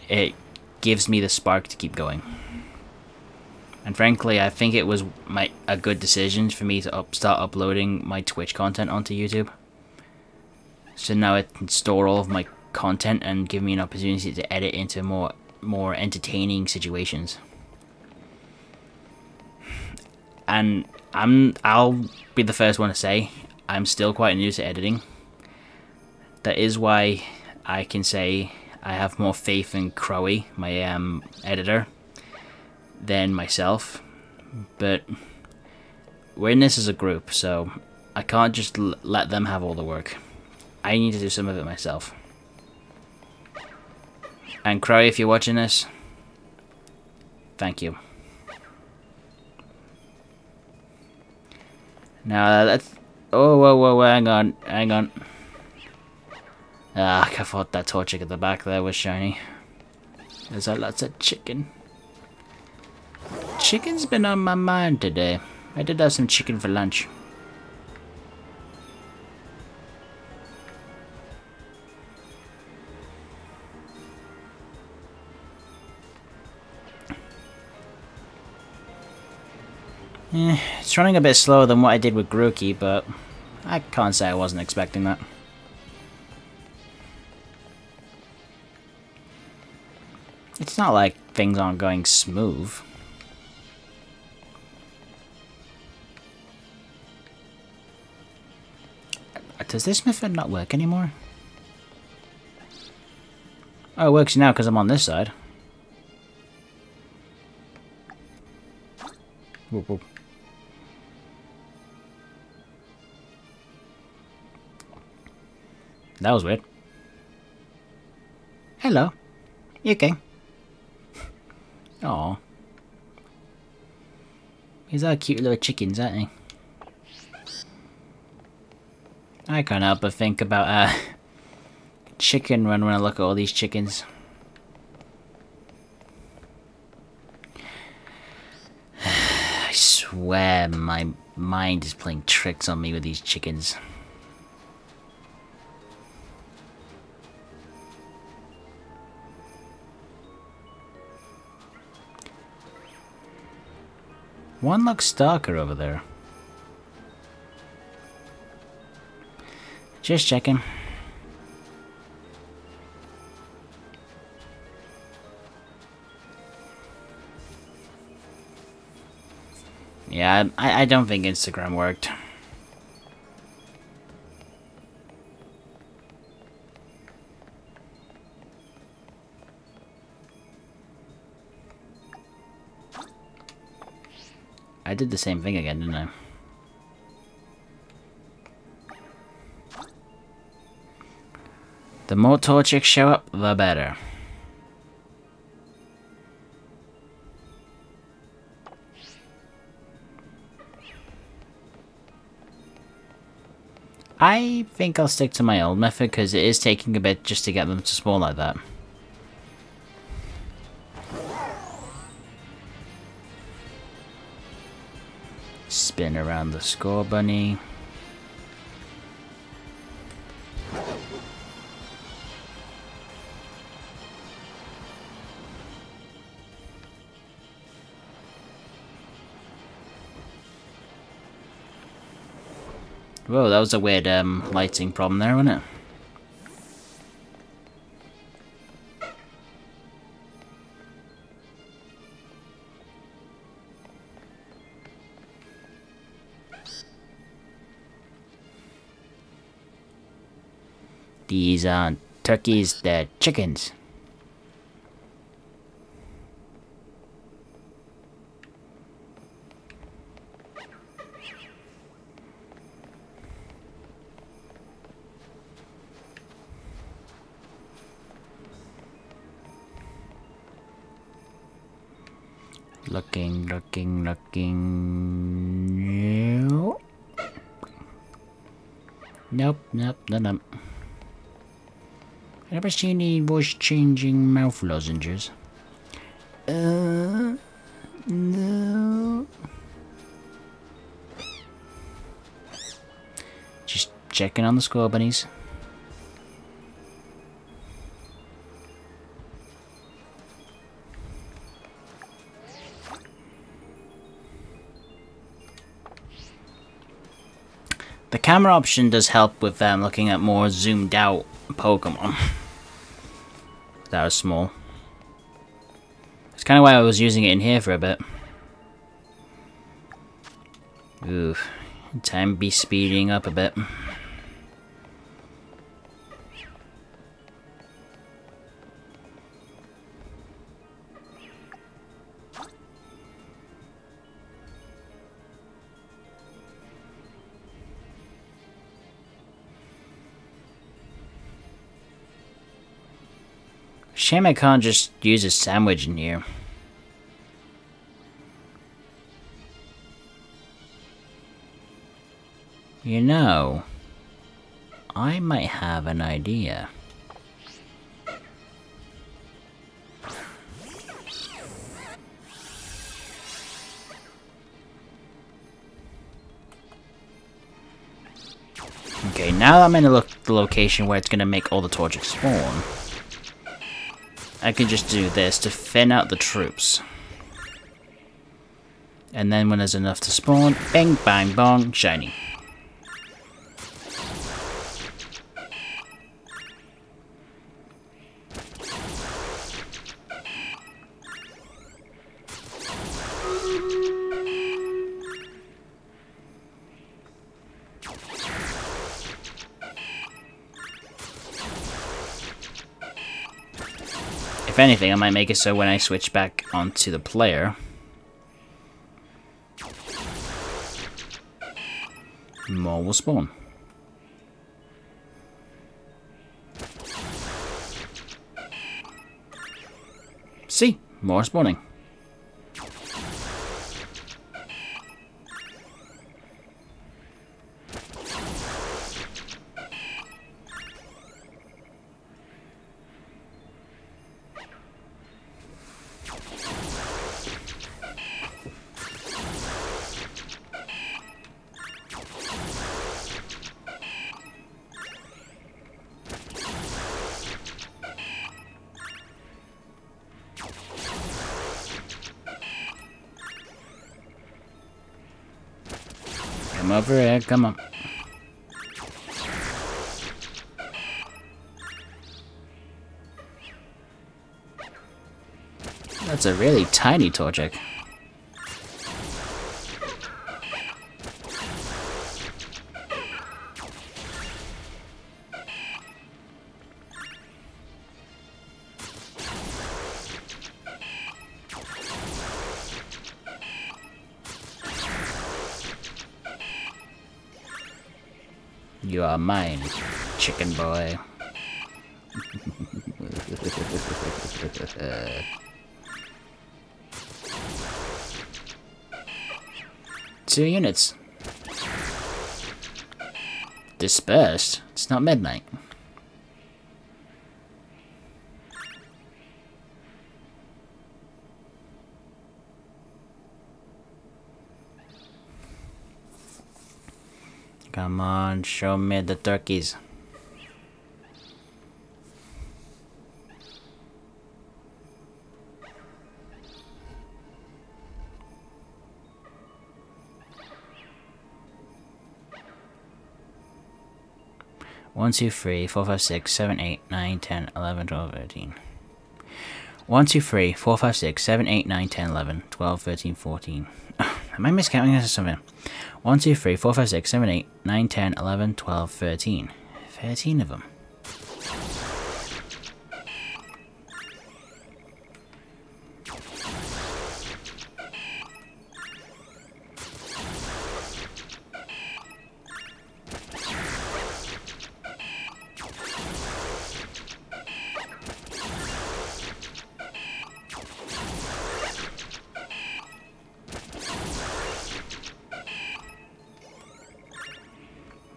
it gives me the spark to keep going. And frankly, I think it was my a good decision for me to up, start uploading my Twitch content onto YouTube. So now it can store all of my content and give me an opportunity to edit into more more entertaining situations. And I'm I'll be the first one to say I'm still quite new to editing. That is why I can say I have more faith in Crowy, my um editor, than myself. But we're in this as a group, so I can't just l let them have all the work. I need to do some of it myself. And Crowy, if you're watching this, thank you. Now that's... Oh, whoa, whoa, whoa, hang on, hang on. Ah, I thought that Torchic at the back there was shiny. There's a lots of chicken. Chicken's been on my mind today. I did have some chicken for lunch. Eh, it's running a bit slower than what I did with Grookey, but I can't say I wasn't expecting that. It's not like things aren't going smooth. Does this method not work anymore? Oh, it works now because I'm on this side. Whoop, whoop. That was weird. Hello. You okay? Aw. These are cute little chickens, aren't they? I can't help but think about a uh, chicken run when I look at all these chickens. I swear my mind is playing tricks on me with these chickens. One looks darker over there. Just checking. Yeah, I, I don't think Instagram worked. I did the same thing again, didn't I? The more Torchic show up, the better. I think I'll stick to my old method because it is taking a bit just to get them to spawn like that. Spin around the score bunny. Whoa, that was a weird um, lighting problem there, wasn't it? These aren't turkeys, they're chickens. Looking, looking, looking. Nope, nope, nope, nope. I never seen any voice changing mouth lozenges. Uh, no. Just checking on the score bunnies. The camera option does help with um, looking at more zoomed out Pokemon. That was small. That's kind of why I was using it in here for a bit. Ooh, time be speeding up a bit. Shame I can't just use a sandwich in here. You know, I might have an idea. Okay, now I'm in the, lo the location where it's gonna make all the Torchic spawn. I can just do this to thin out the troops. And then when there's enough to spawn, bang, bang, bong, shiny. If anything, I might make it so when I switch back onto the player, more will spawn. See? More spawning. Come over here, come on. That's a really tiny Torchic. You are mine, chicken boy. Two units. Dispersed? It's not midnight. Come on, show me the turkeys. one, two, three, four, five, six, seven, eight, nine, ten, eleven, twelve, thirteen. one, two, three, four, five, six, seven, eight, nine, ten, eleven, twelve, thirteen, fourteen. Am I miscounting this or something? one, two, three, four, five, six, seven, eight, nine, ten, eleven, twelve, thirteen. thirteen of them.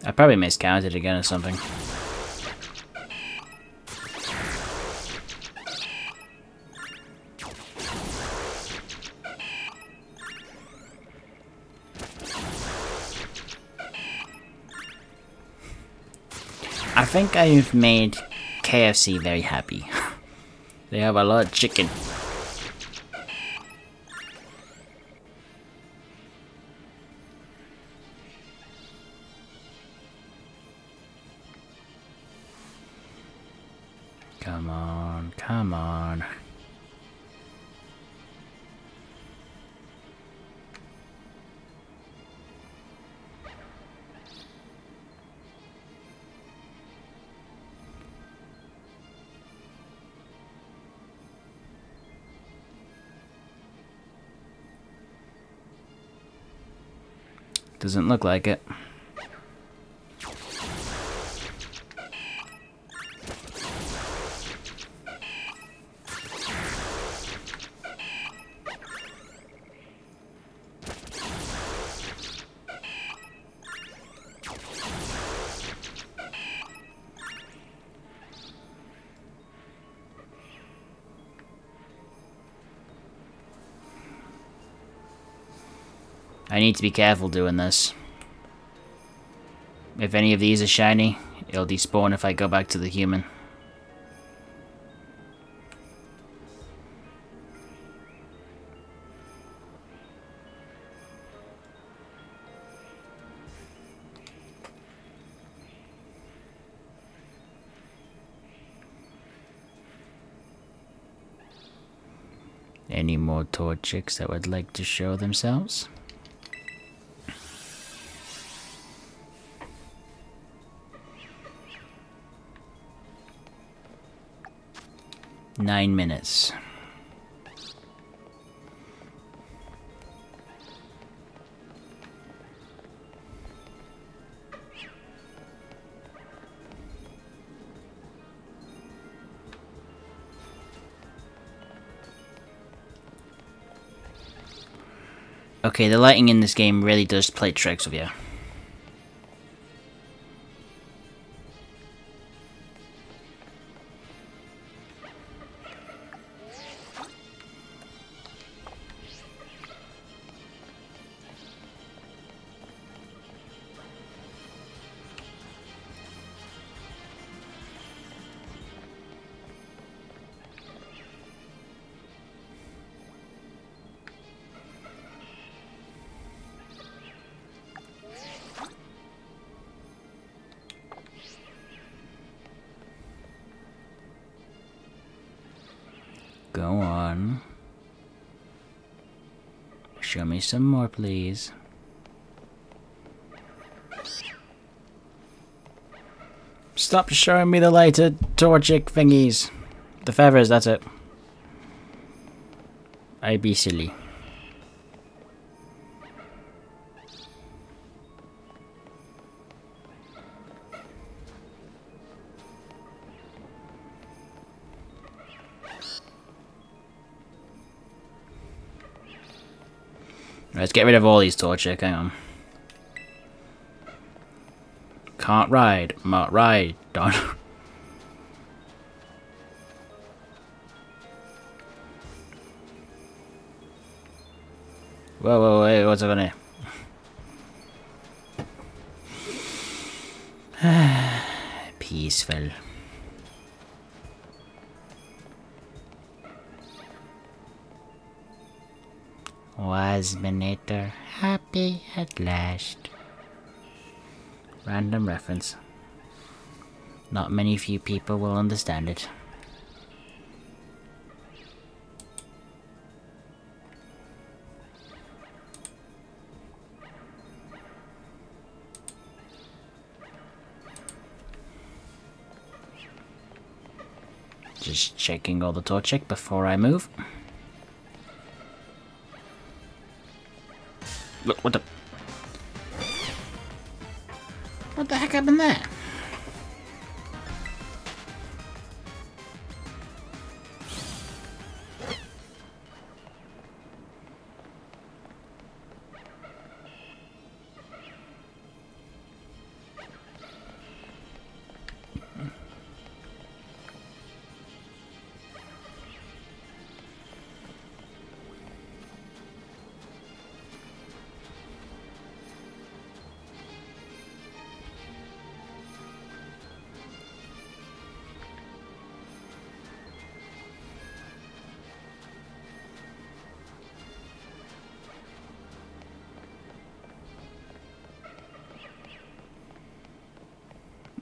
I probably miscounted again or something. I think I've made K F C very happy. They have a lot of chicken. Come on, come on. Doesn't look like it. I need to be careful doing this. If any of these are shiny, it'll despawn if I go back to the human. Any more Torchics that would like to show themselves? Nine minutes. Okay, the lighting in this game really does play tricks with you. Give me some more, please. Stop showing me the later Torchic thingies. The feathers, that's it. I'd be silly. Let's get rid of all these Torchic, hang on. Can't ride, not ride, Don. Whoa, whoa, whoa, what's up in here? Peaceful. Was Venator happy at last? Random reference. Not many few people will understand it. Just checking all the Torchic before I move. Look, what the... What the heck happened there?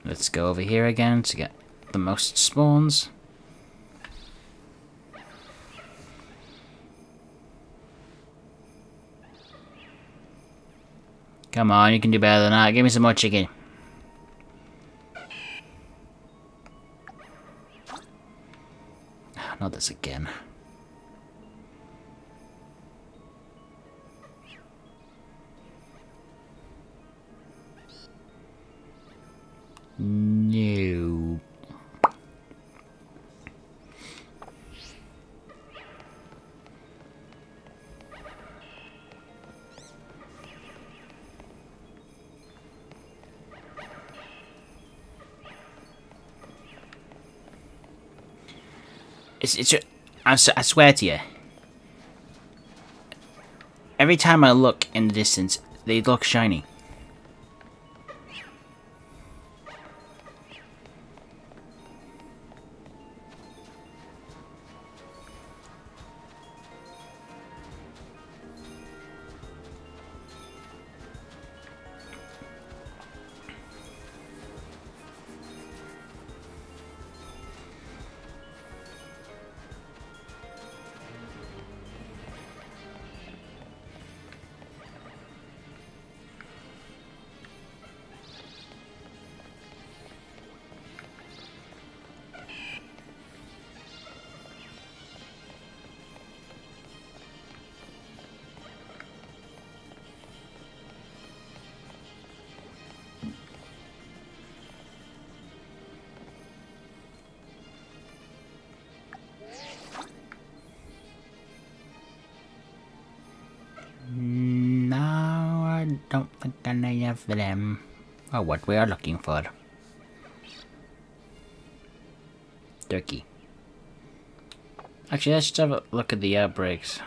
Let's go over here again to get the most spawns. Come on, you can do better than that. Give me some more chicken. Not this again. No. It's it's just, I, I swear to you. Every time I look in the distance, they look shiny. Don't think that I have them or what we are looking for. Turkey. Actually, let's just have a look at the outbreaks.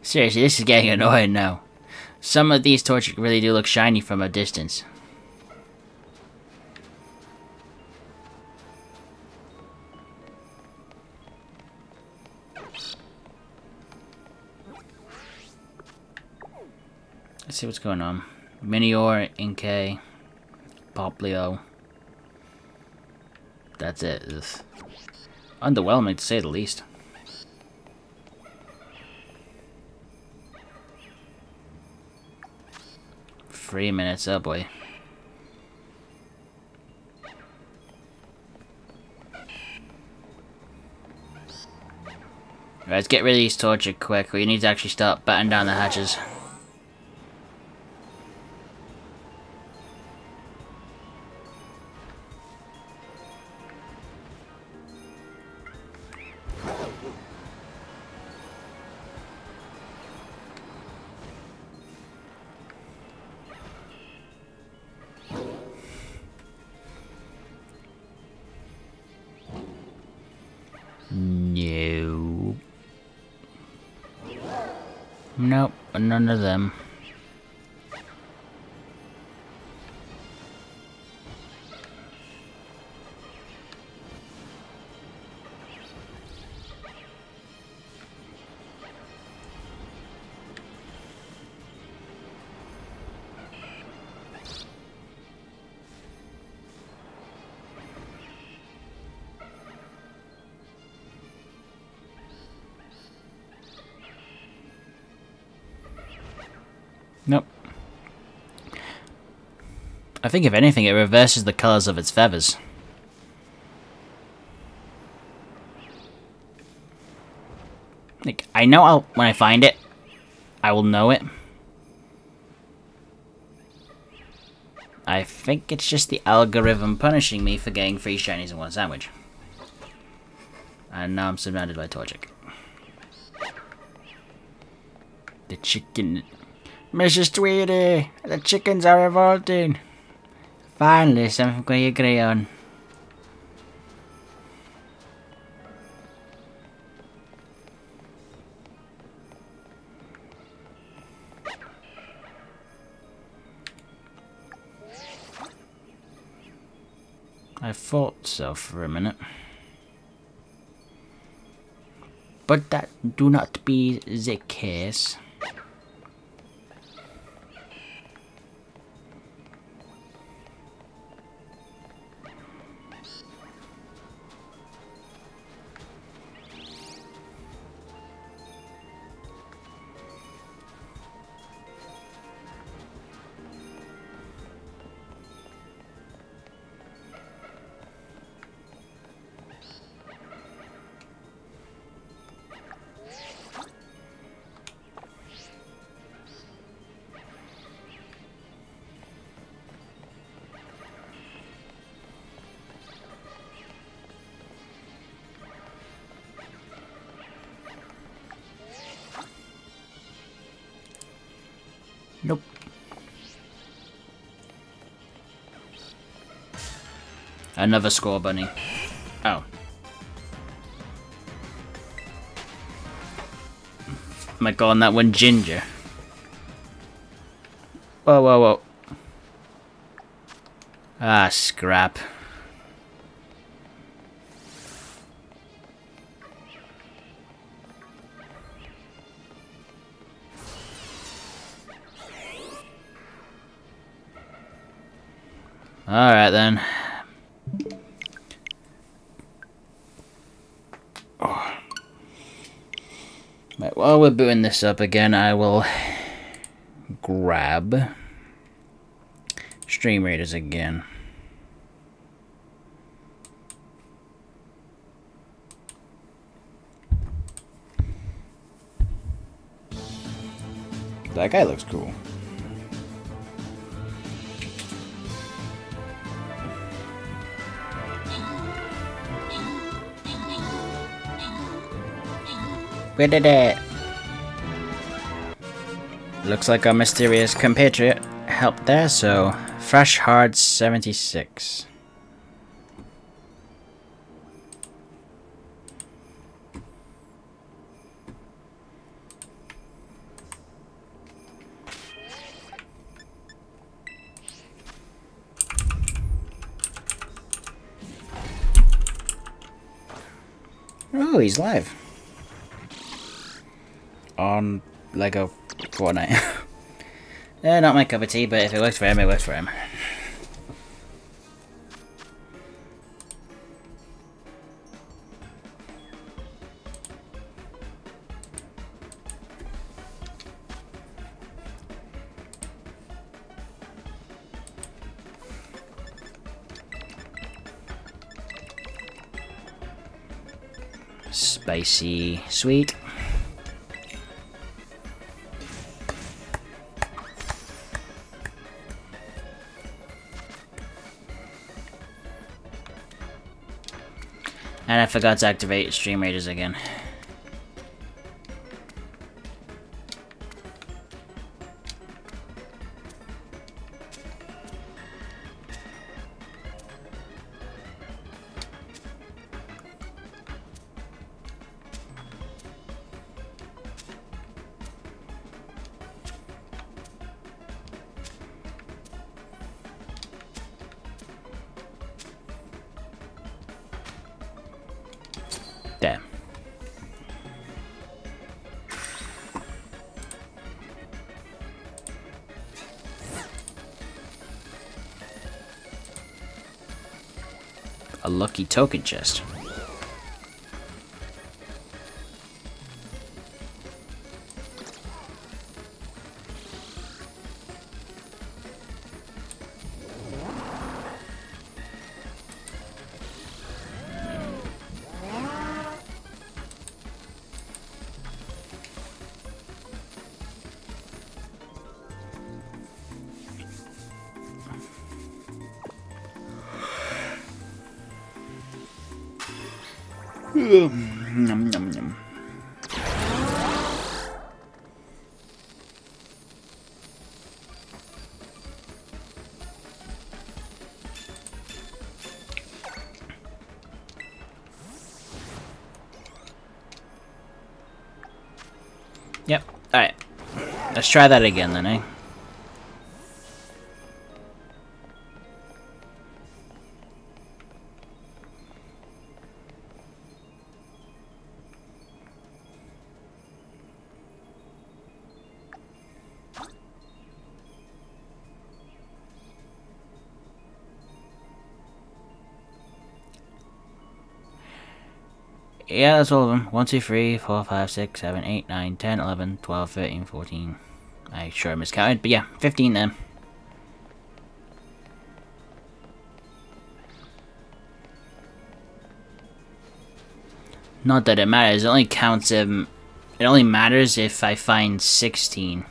Seriously, this is getting annoying now. Some of these Torchic really do look shiny from a distance. Let's see what's going on. Minior, Inkay, Popplio. That's it. It's underwhelming to say the least. Three minutes, oh boy. Right, let's get rid of these Torchic quick. We need to actually start batting down the hatches. Nope, none of them. Nope. I think if anything, it reverses the colors of its feathers. Like, I know I'll, when I find it, I will know it. I think it's just the algorithm punishing me for getting three shinies in one sandwich. And now I'm surrounded by Torchic. The chicken... Missus Tweety, the chickens are revolting. Finally, something we agree on. I thought so for a minute. But that do not be the case. Nope. Another score bunny. Oh. Am I calling that one Ginger? Whoa, whoa, whoa. Ah, scrap. Alright then. Oh. Right, while we're booting this up again, I will grab Stream Raiders again. That guy looks cool. Where did it? Looks like our mysterious compatriot helped there, so fresh hard seventy-six. Oh, he's live. On Lego Fortnite. Eh, not my cup of tea, but if it works for him, it works for him. Spicy sweet. And I forgot to activate Stream Raiders again. Lucky token chest. Nom, nom, nom. Yep. All right. Let's try that again then, eh? Yeah, that's all of them. one, two, three, four, five, six, seven, eight, nine, ten, eleven, twelve, thirteen, fourteen. I sure miscounted, but yeah, fifteen then. Not that it matters, it only counts um, it only matters if I find sixteen.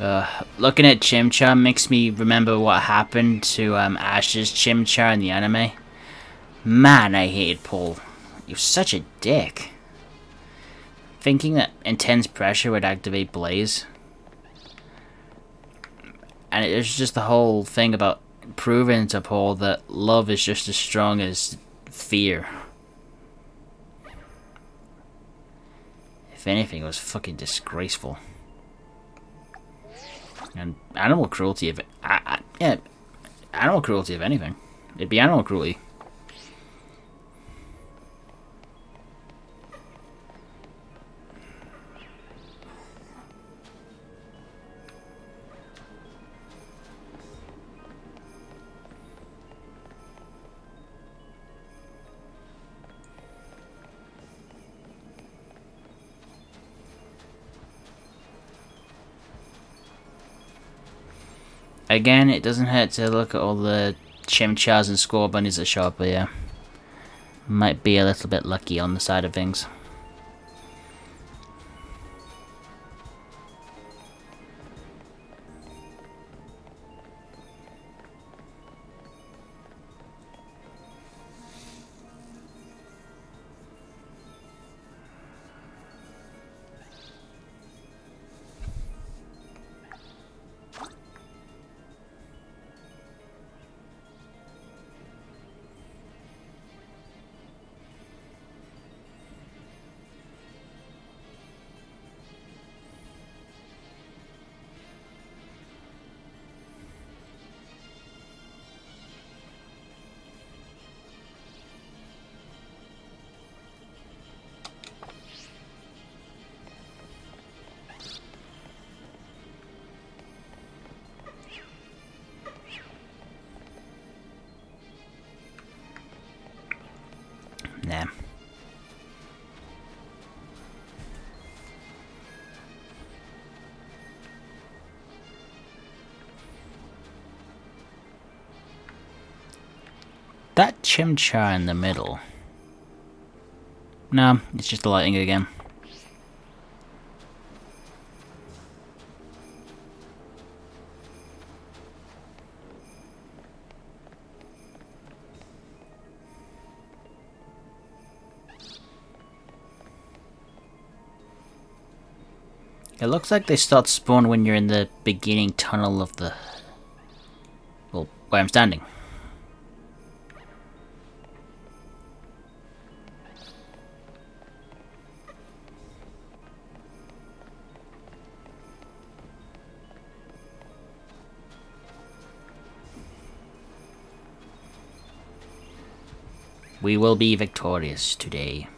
Uh, looking at Chimchar makes me remember what happened to um, Ash's Chimchar in the anime. Man, I hated Paul. He was such a dick. Thinking that intense pressure would activate Blaze. And it was just the whole thing about proving to Paul that love is just as strong as fear. If anything, it was fucking disgraceful. And animal cruelty of... I, I, yeah, animal cruelty of anything. It'd be animal cruelty. Again, it doesn't hurt to look at all the Chimchars and Scorbunnies that show up, but yeah. Might be a little bit lucky on the side of things. Nah. That Chimchar in the middle. No, it's just the lighting again. It looks like they start spawn when you're in the beginning tunnel of the... well, where I'm standing. We will be victorious today.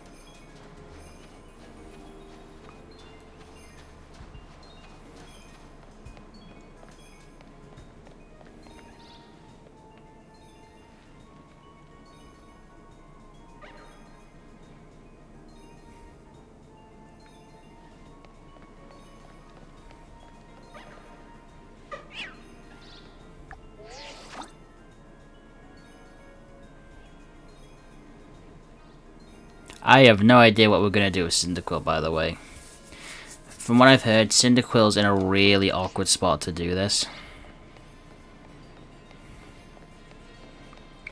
I have no idea what we're going to do with Cyndaquil, by the way. From what I've heard, Cyndaquil's in a really awkward spot to do this.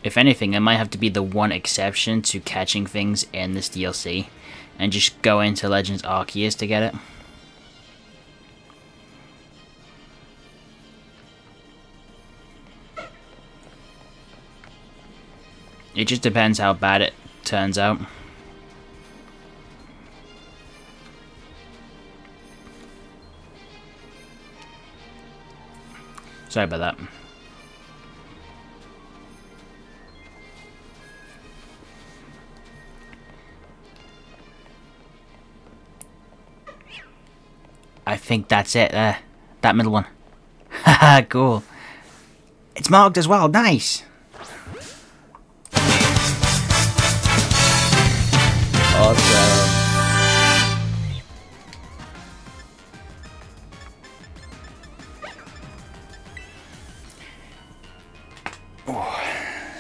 If anything, it might have to be the one exception to catching things in this D L C, and just go into Legends Arceus to get it. It just depends how bad it turns out. Sorry about that. I think that's it there. Uh, that middle one. Haha, cool. It's marked as well, nice! Awesome.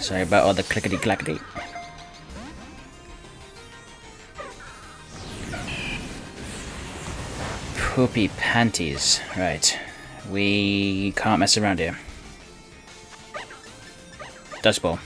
Sorry about all the clickety clackety. Poopy panties. Right. We can't mess around here. Dust ball.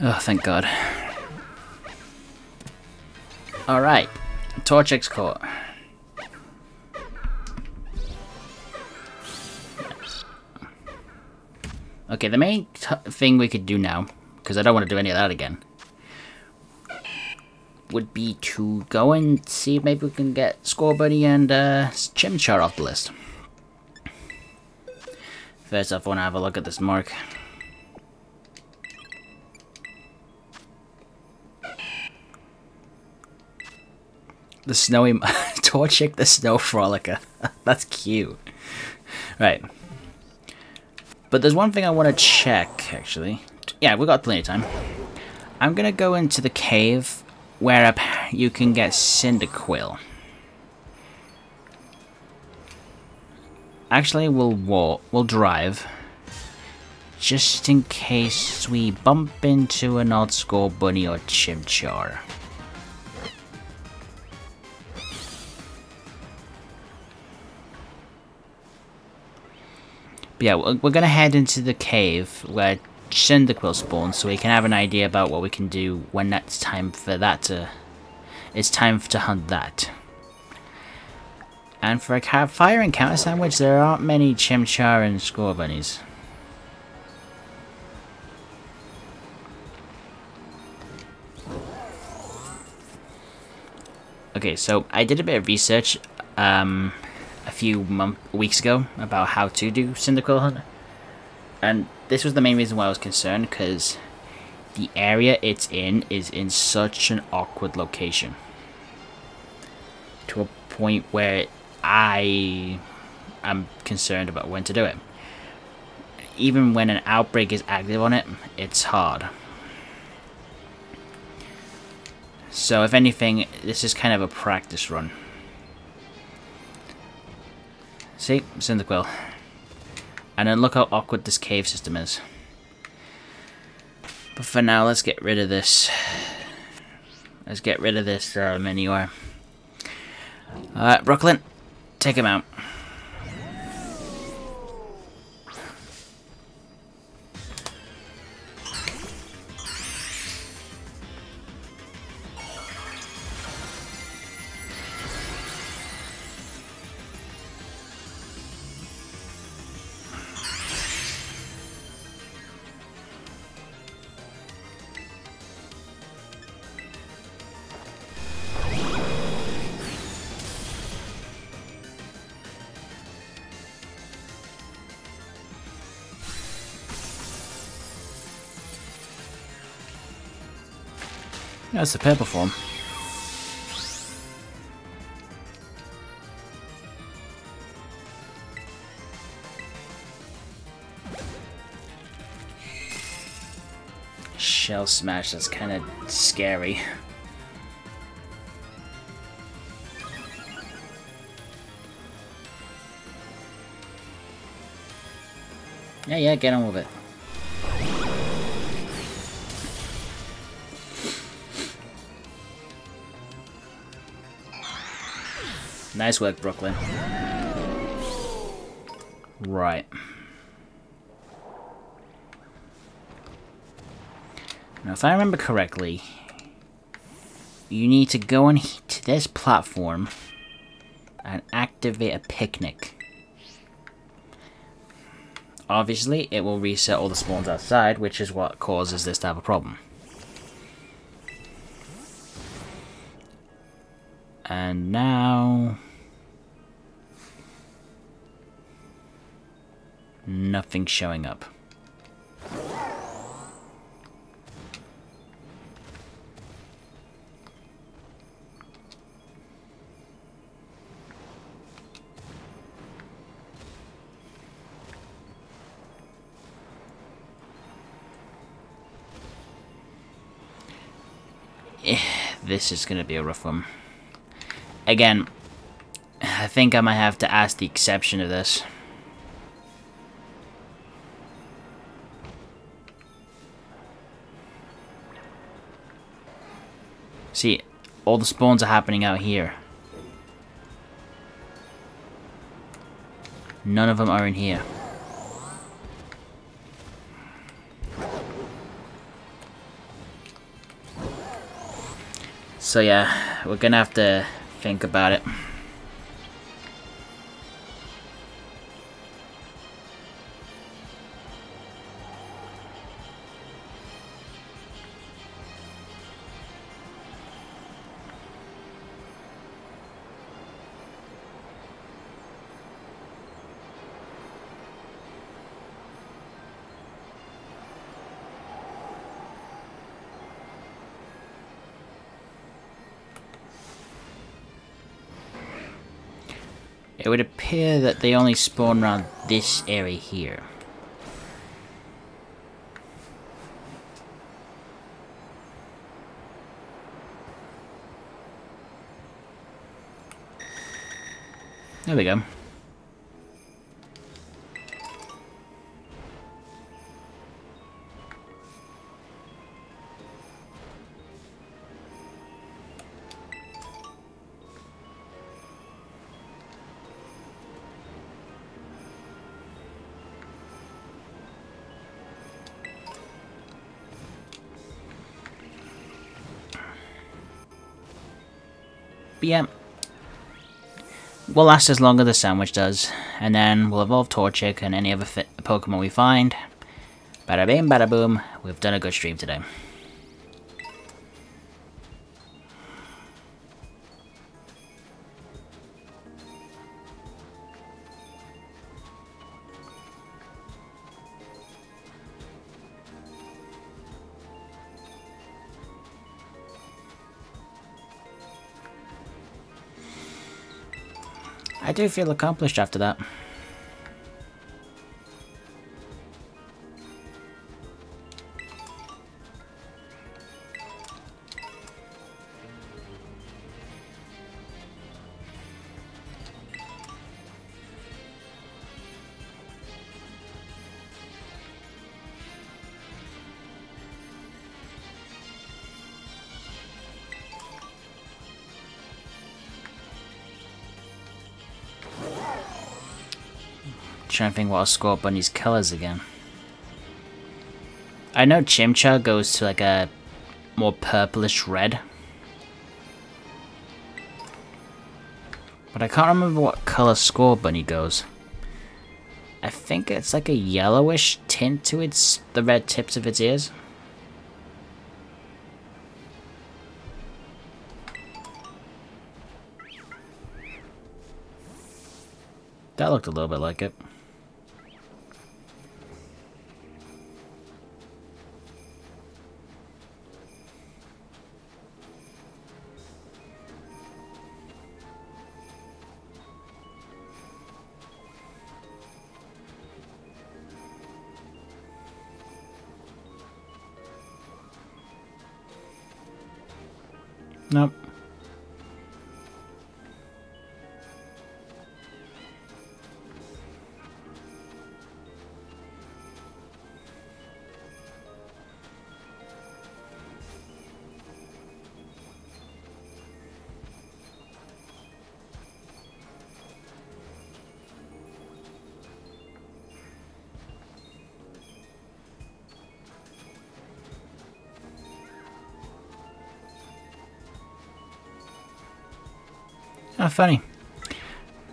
Oh, thank God. Alright. Torchic's caught. Okay, the main t thing we could do now, because I don't want to do any of that again, would be to go and see if maybe we can get Score Buddy and uh, Chimchar off the list. First off, I want to have a look at this mark. The snowy Torchic, the snow frolicker. That's cute. Right. But there's one thing I want to check, actually. Yeah, we've got plenty of time. I'm going to go into the cave where up you can get Cyndaquil. Actually, we'll walk, we'll drive. Just in case we bump into an odd Score Bunny or Chimchar. But yeah, we're gonna head into the cave where Cyndaquil spawns so we can have an idea about what we can do when that's time for that to... It's time to hunt that. And for a fire encounter sandwich, there aren't many Chimchar and Score Bunnies. Okay, so I did a bit of research um, a few month weeks ago about how to do Cyndaquil Hunt. And this was the main reason why I was concerned, because the area it's in is in such an awkward location. To a point where I am concerned about when to do it. Even when an outbreak is active on it, it's hard. So if anything, this is kind of a practice run. See? Cyndaquil. And then look how awkward this cave system is. But for now, let's get rid of this. Let's get rid of this uh, manure. Alright, Brooklyn. Take him out. That's the purple form. Shell smash, that's kind of scary. Yeah, yeah, get on with it. Nice work, Brooklyn. Right. Now, if I remember correctly, you need to go on to this platform and activate a picnic. Obviously, it will reset all the spawns outside, which is what causes this to have a problem. And now... nothing showing up. This is gonna be a rough one. Again, I think I might have to ask the exception of this. See, all the spawns are happening out here. None of them are in here. So yeah, we're gonna have to think about it. It would appear that they only spawn around this area here. There we go. But yeah, we'll last as long as the sandwich does, and then we'll evolve Torchic and any other fit Pokemon we find. Bada bing, bada boom, we've done a good stream today. I do feel accomplished after that. Trying to think what I'll score up on these colors again. I know Chimchar goes to like a more purplish red, but I can't remember what color Score Bunny goes. I think it's like a yellowish tint to its the red tips of its ears. That looked a little bit like it. Nope. Oh, funny.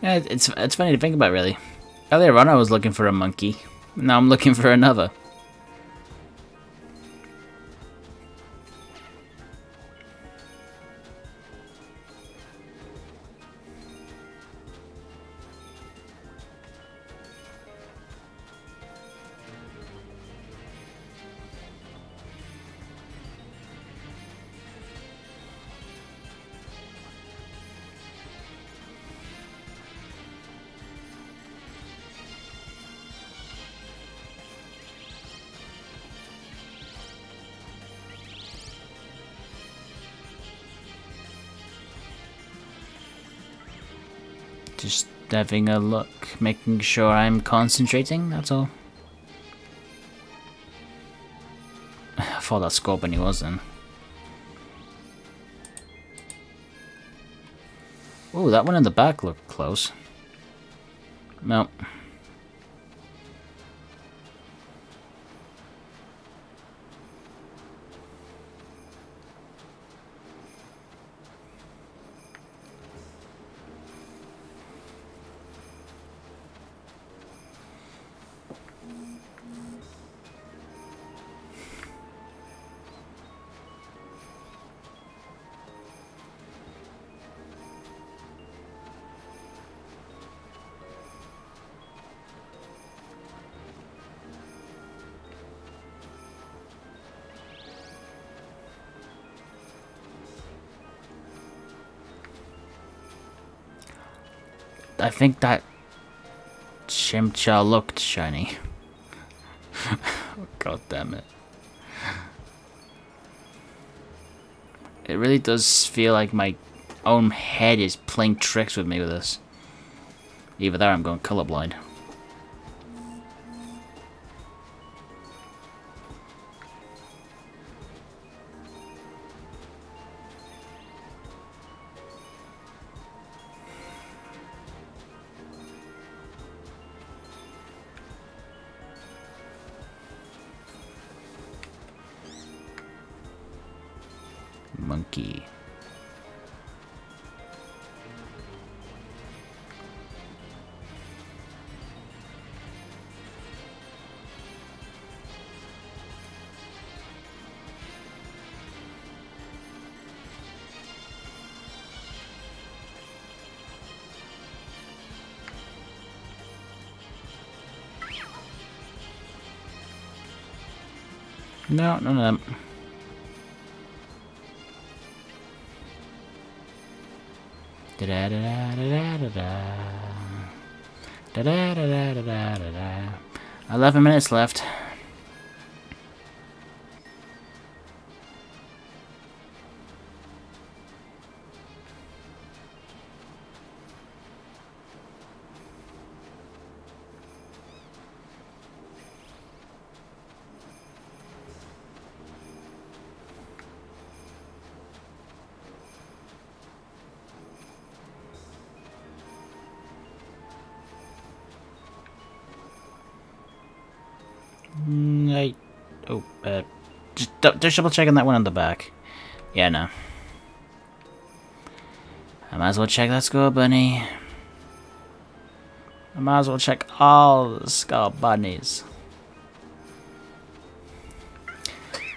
Yeah, it's it's funny to think about, really. Earlier on, I was looking for a monkey. Now I'm looking for another. Just having a look, making sure I'm concentrating, that's all. I thought that Score Bunny was then. Ooh, that one in the back looked close. Nope. I think that Chimchar looked shiny. God damn it. It really does feel like my own head is playing tricks with me with this. Either that or I'm going colorblind. No, none of them. Da da da da da da da da da da da da da. Eleven minutes left. I... Oh, uh... Just, just double check on that one on the back. Yeah, no. I might as well check that score, bunny. I might as well check all the score bunnies.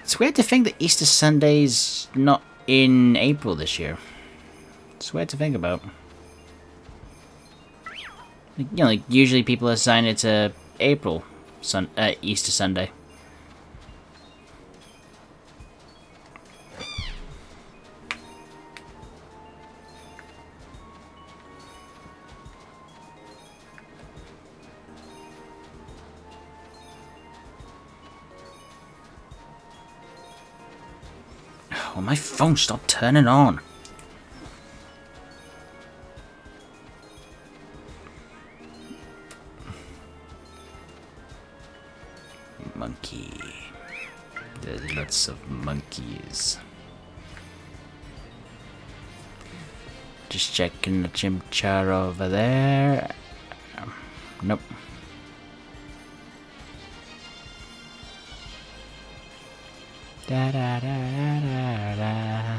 It's weird to think that Easter Sunday's not in April this year. It's weird to think about. You know, like, usually people assign it to April. Sun, uh, Easter Sunday. Oh, my phone stopped turning on. Of monkeys. Just checking the Chimchar over there. Nope. Da da da da da da.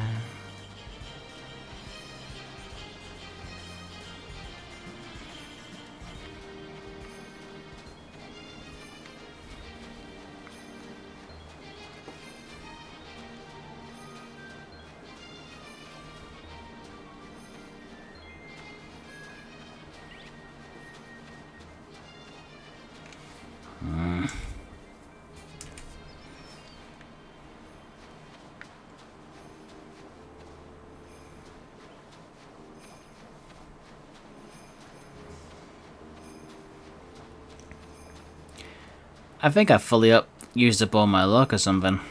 I think I fully up used up all my luck or something.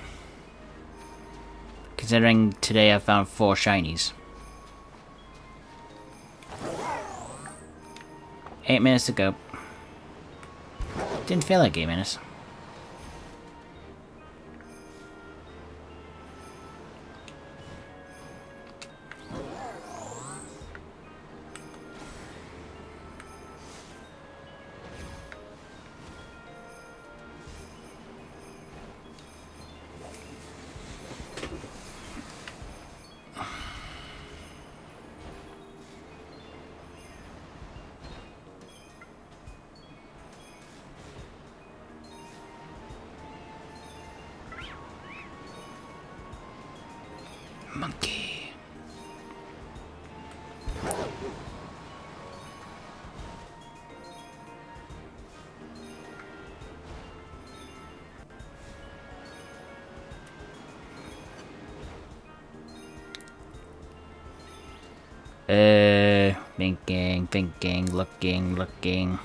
Considering today I found four shinies. Eight minutes to go. Didn't feel like eight minutes. Uh, thinking, thinking, looking, looking.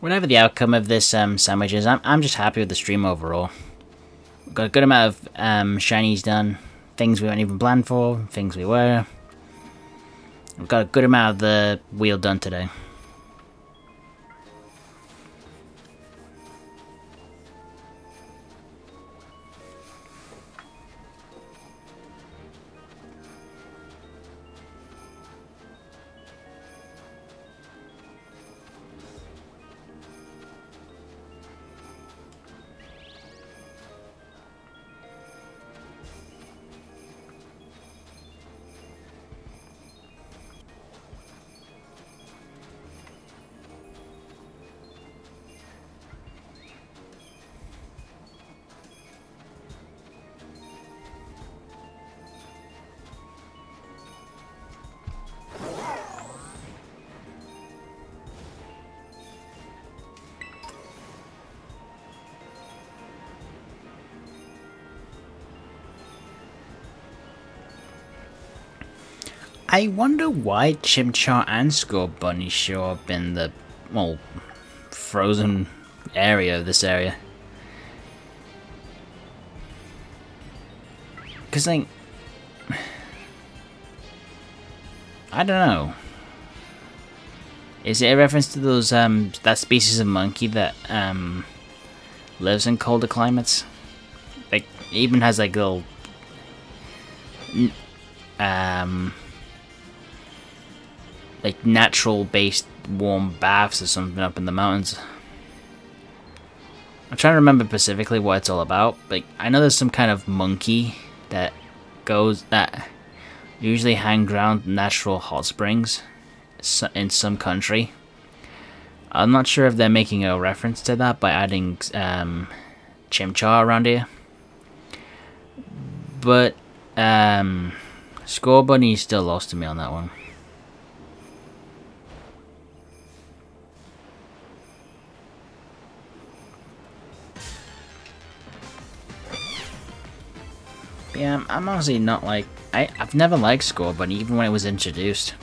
Whatever the outcome of this um, sandwich is, I'm, I'm just happy with the stream overall. We've got a good amount of um, shinies done, things we weren't even planned for, things we were. We've got a good amount of the wheel done today. I wonder why Chimchar and Scorbunny show up in the, well, frozen area of this area. Because, like, I don't know. Is it a reference to those, um, that species of monkey that, um, lives in colder climates? Like, it even has, like, little, um, like, natural-based warm baths or something up in the mountains. I'm trying to remember specifically what it's all about. Like, I know there's some kind of monkey that goes, that usually hang around natural hot springs in some country. I'm not sure if they're making a reference to that by adding um, Chimchar around here. But um, Scorbunny is still lost to me on that one. Yeah, I'm honestly not like... I, I've never liked Scorbunny, even when it was introduced.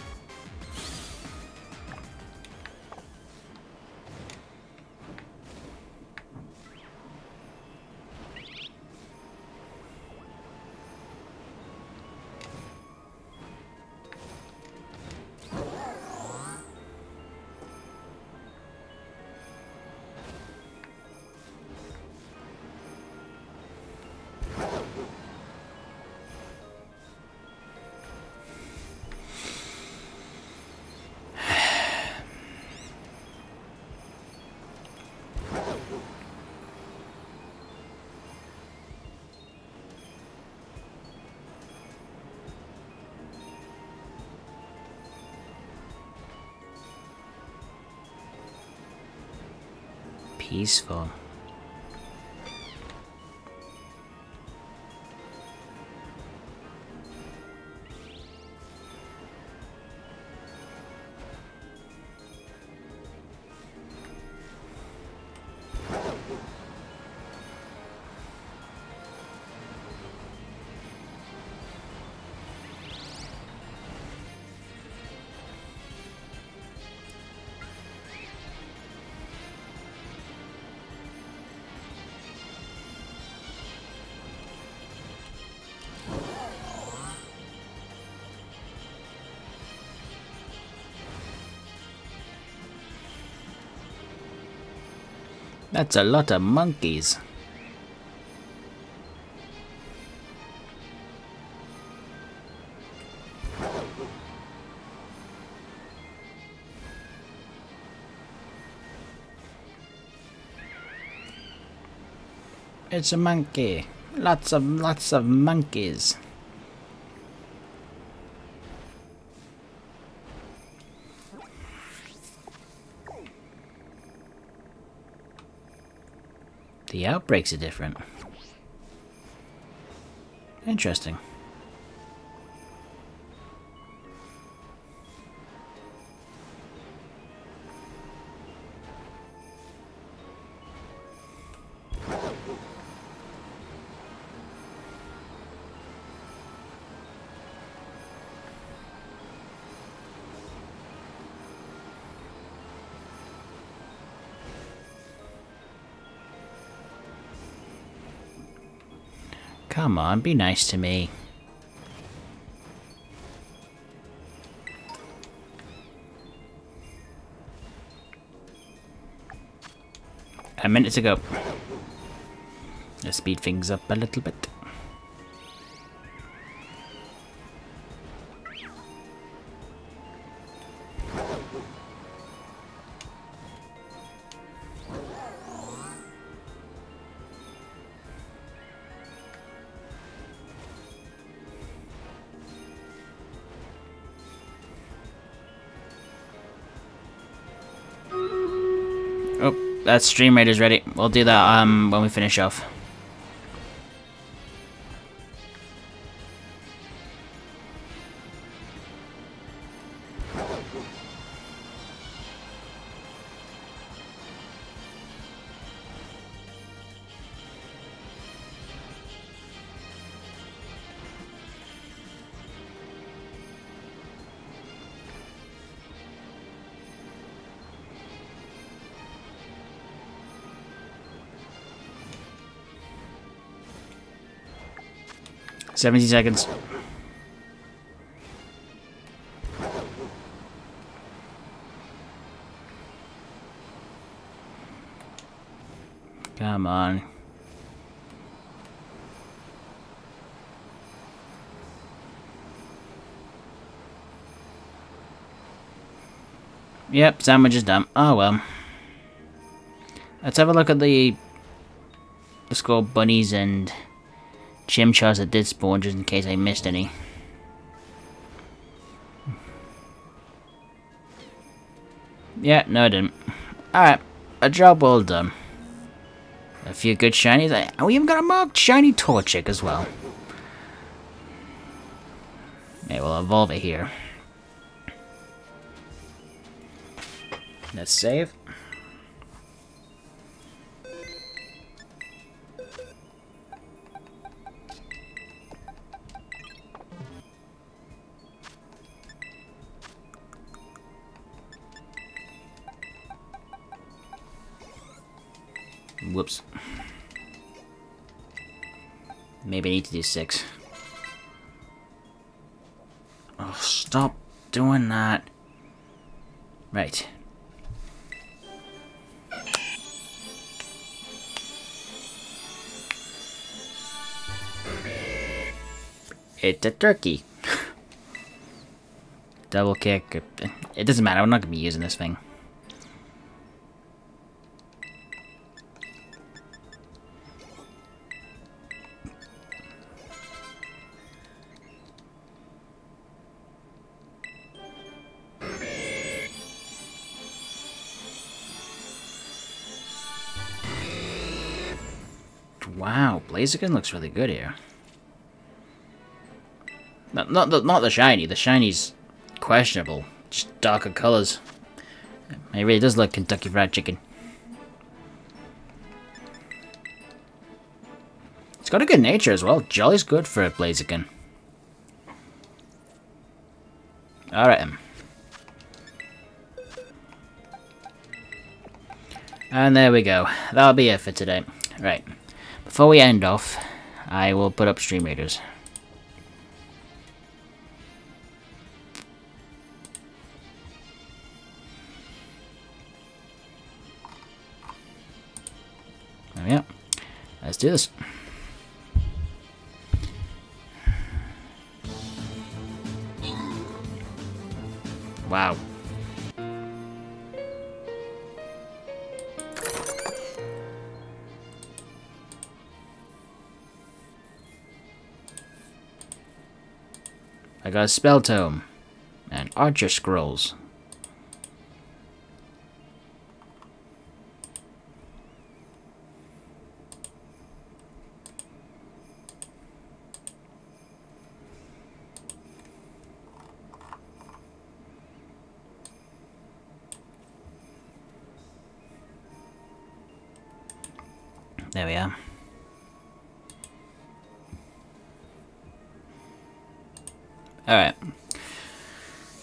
Peaceful. That's a lot of monkeys. It's a monkey. Lots of lots of monkeys. The outbreaks are different. Interesting. Come on, be nice to me. A minute to go. Let's speed things up a little bit. That's Stream Raiders ready. We'll do that um, when we finish off. seventy seconds. Come on. Yep, sandwich is done. Oh well. Let's have a look at the... Let's go bunnies and Chimchars that did spawn, just in case I missed any. Yeah, no I didn't. Alright, a job well done. A few good shinies. And we even got a marked shiny Torchic as well. Yeah, we'll evolve it here. Let's save. Whoops. Maybe I need to do six. Oh, stop doing that. Right. It's a turkey. Double kick. It doesn't matter. I'm not going to be using this thing. Wow, Blaziken looks really good here. Not, not, the, not the shiny. The shiny's questionable. Just darker colors. It really does look Kentucky Fried Chicken. It's got a good nature as well. Jolly's good for a Blaziken. Alright. And there we go. That'll be it for today. Right. Before we end off, I will put up Stream Raiders. Yeah, let's do this. Wow. I got a spell tome and archer scrolls. There we are. Alright.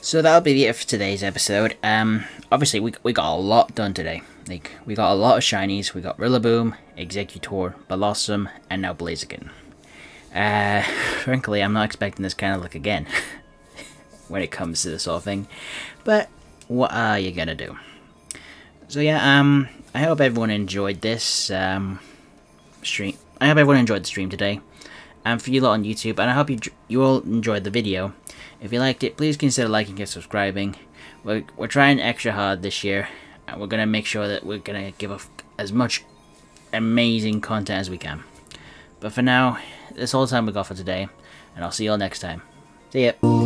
So that'll be it for today's episode. Um, obviously, we, we got a lot done today. Like, we got a lot of shinies. We got Rillaboom, Exeggutor, Bellossom, and now Blaziken. Uh, frankly, I'm not expecting this kind of look again when it comes to this whole thing. But, what are you gonna do? So yeah, um, I hope everyone enjoyed this, um... stream. I hope everyone enjoyed the stream today, and for you lot on YouTube, and I hope you you all enjoyed the video. If you liked it, please consider liking and subscribing. We're, we're trying extra hard this year, and we're gonna make sure that we're gonna give off as much amazing content as we can. But for now, that's all the time we got for today, and I'll see you all next time. See ya!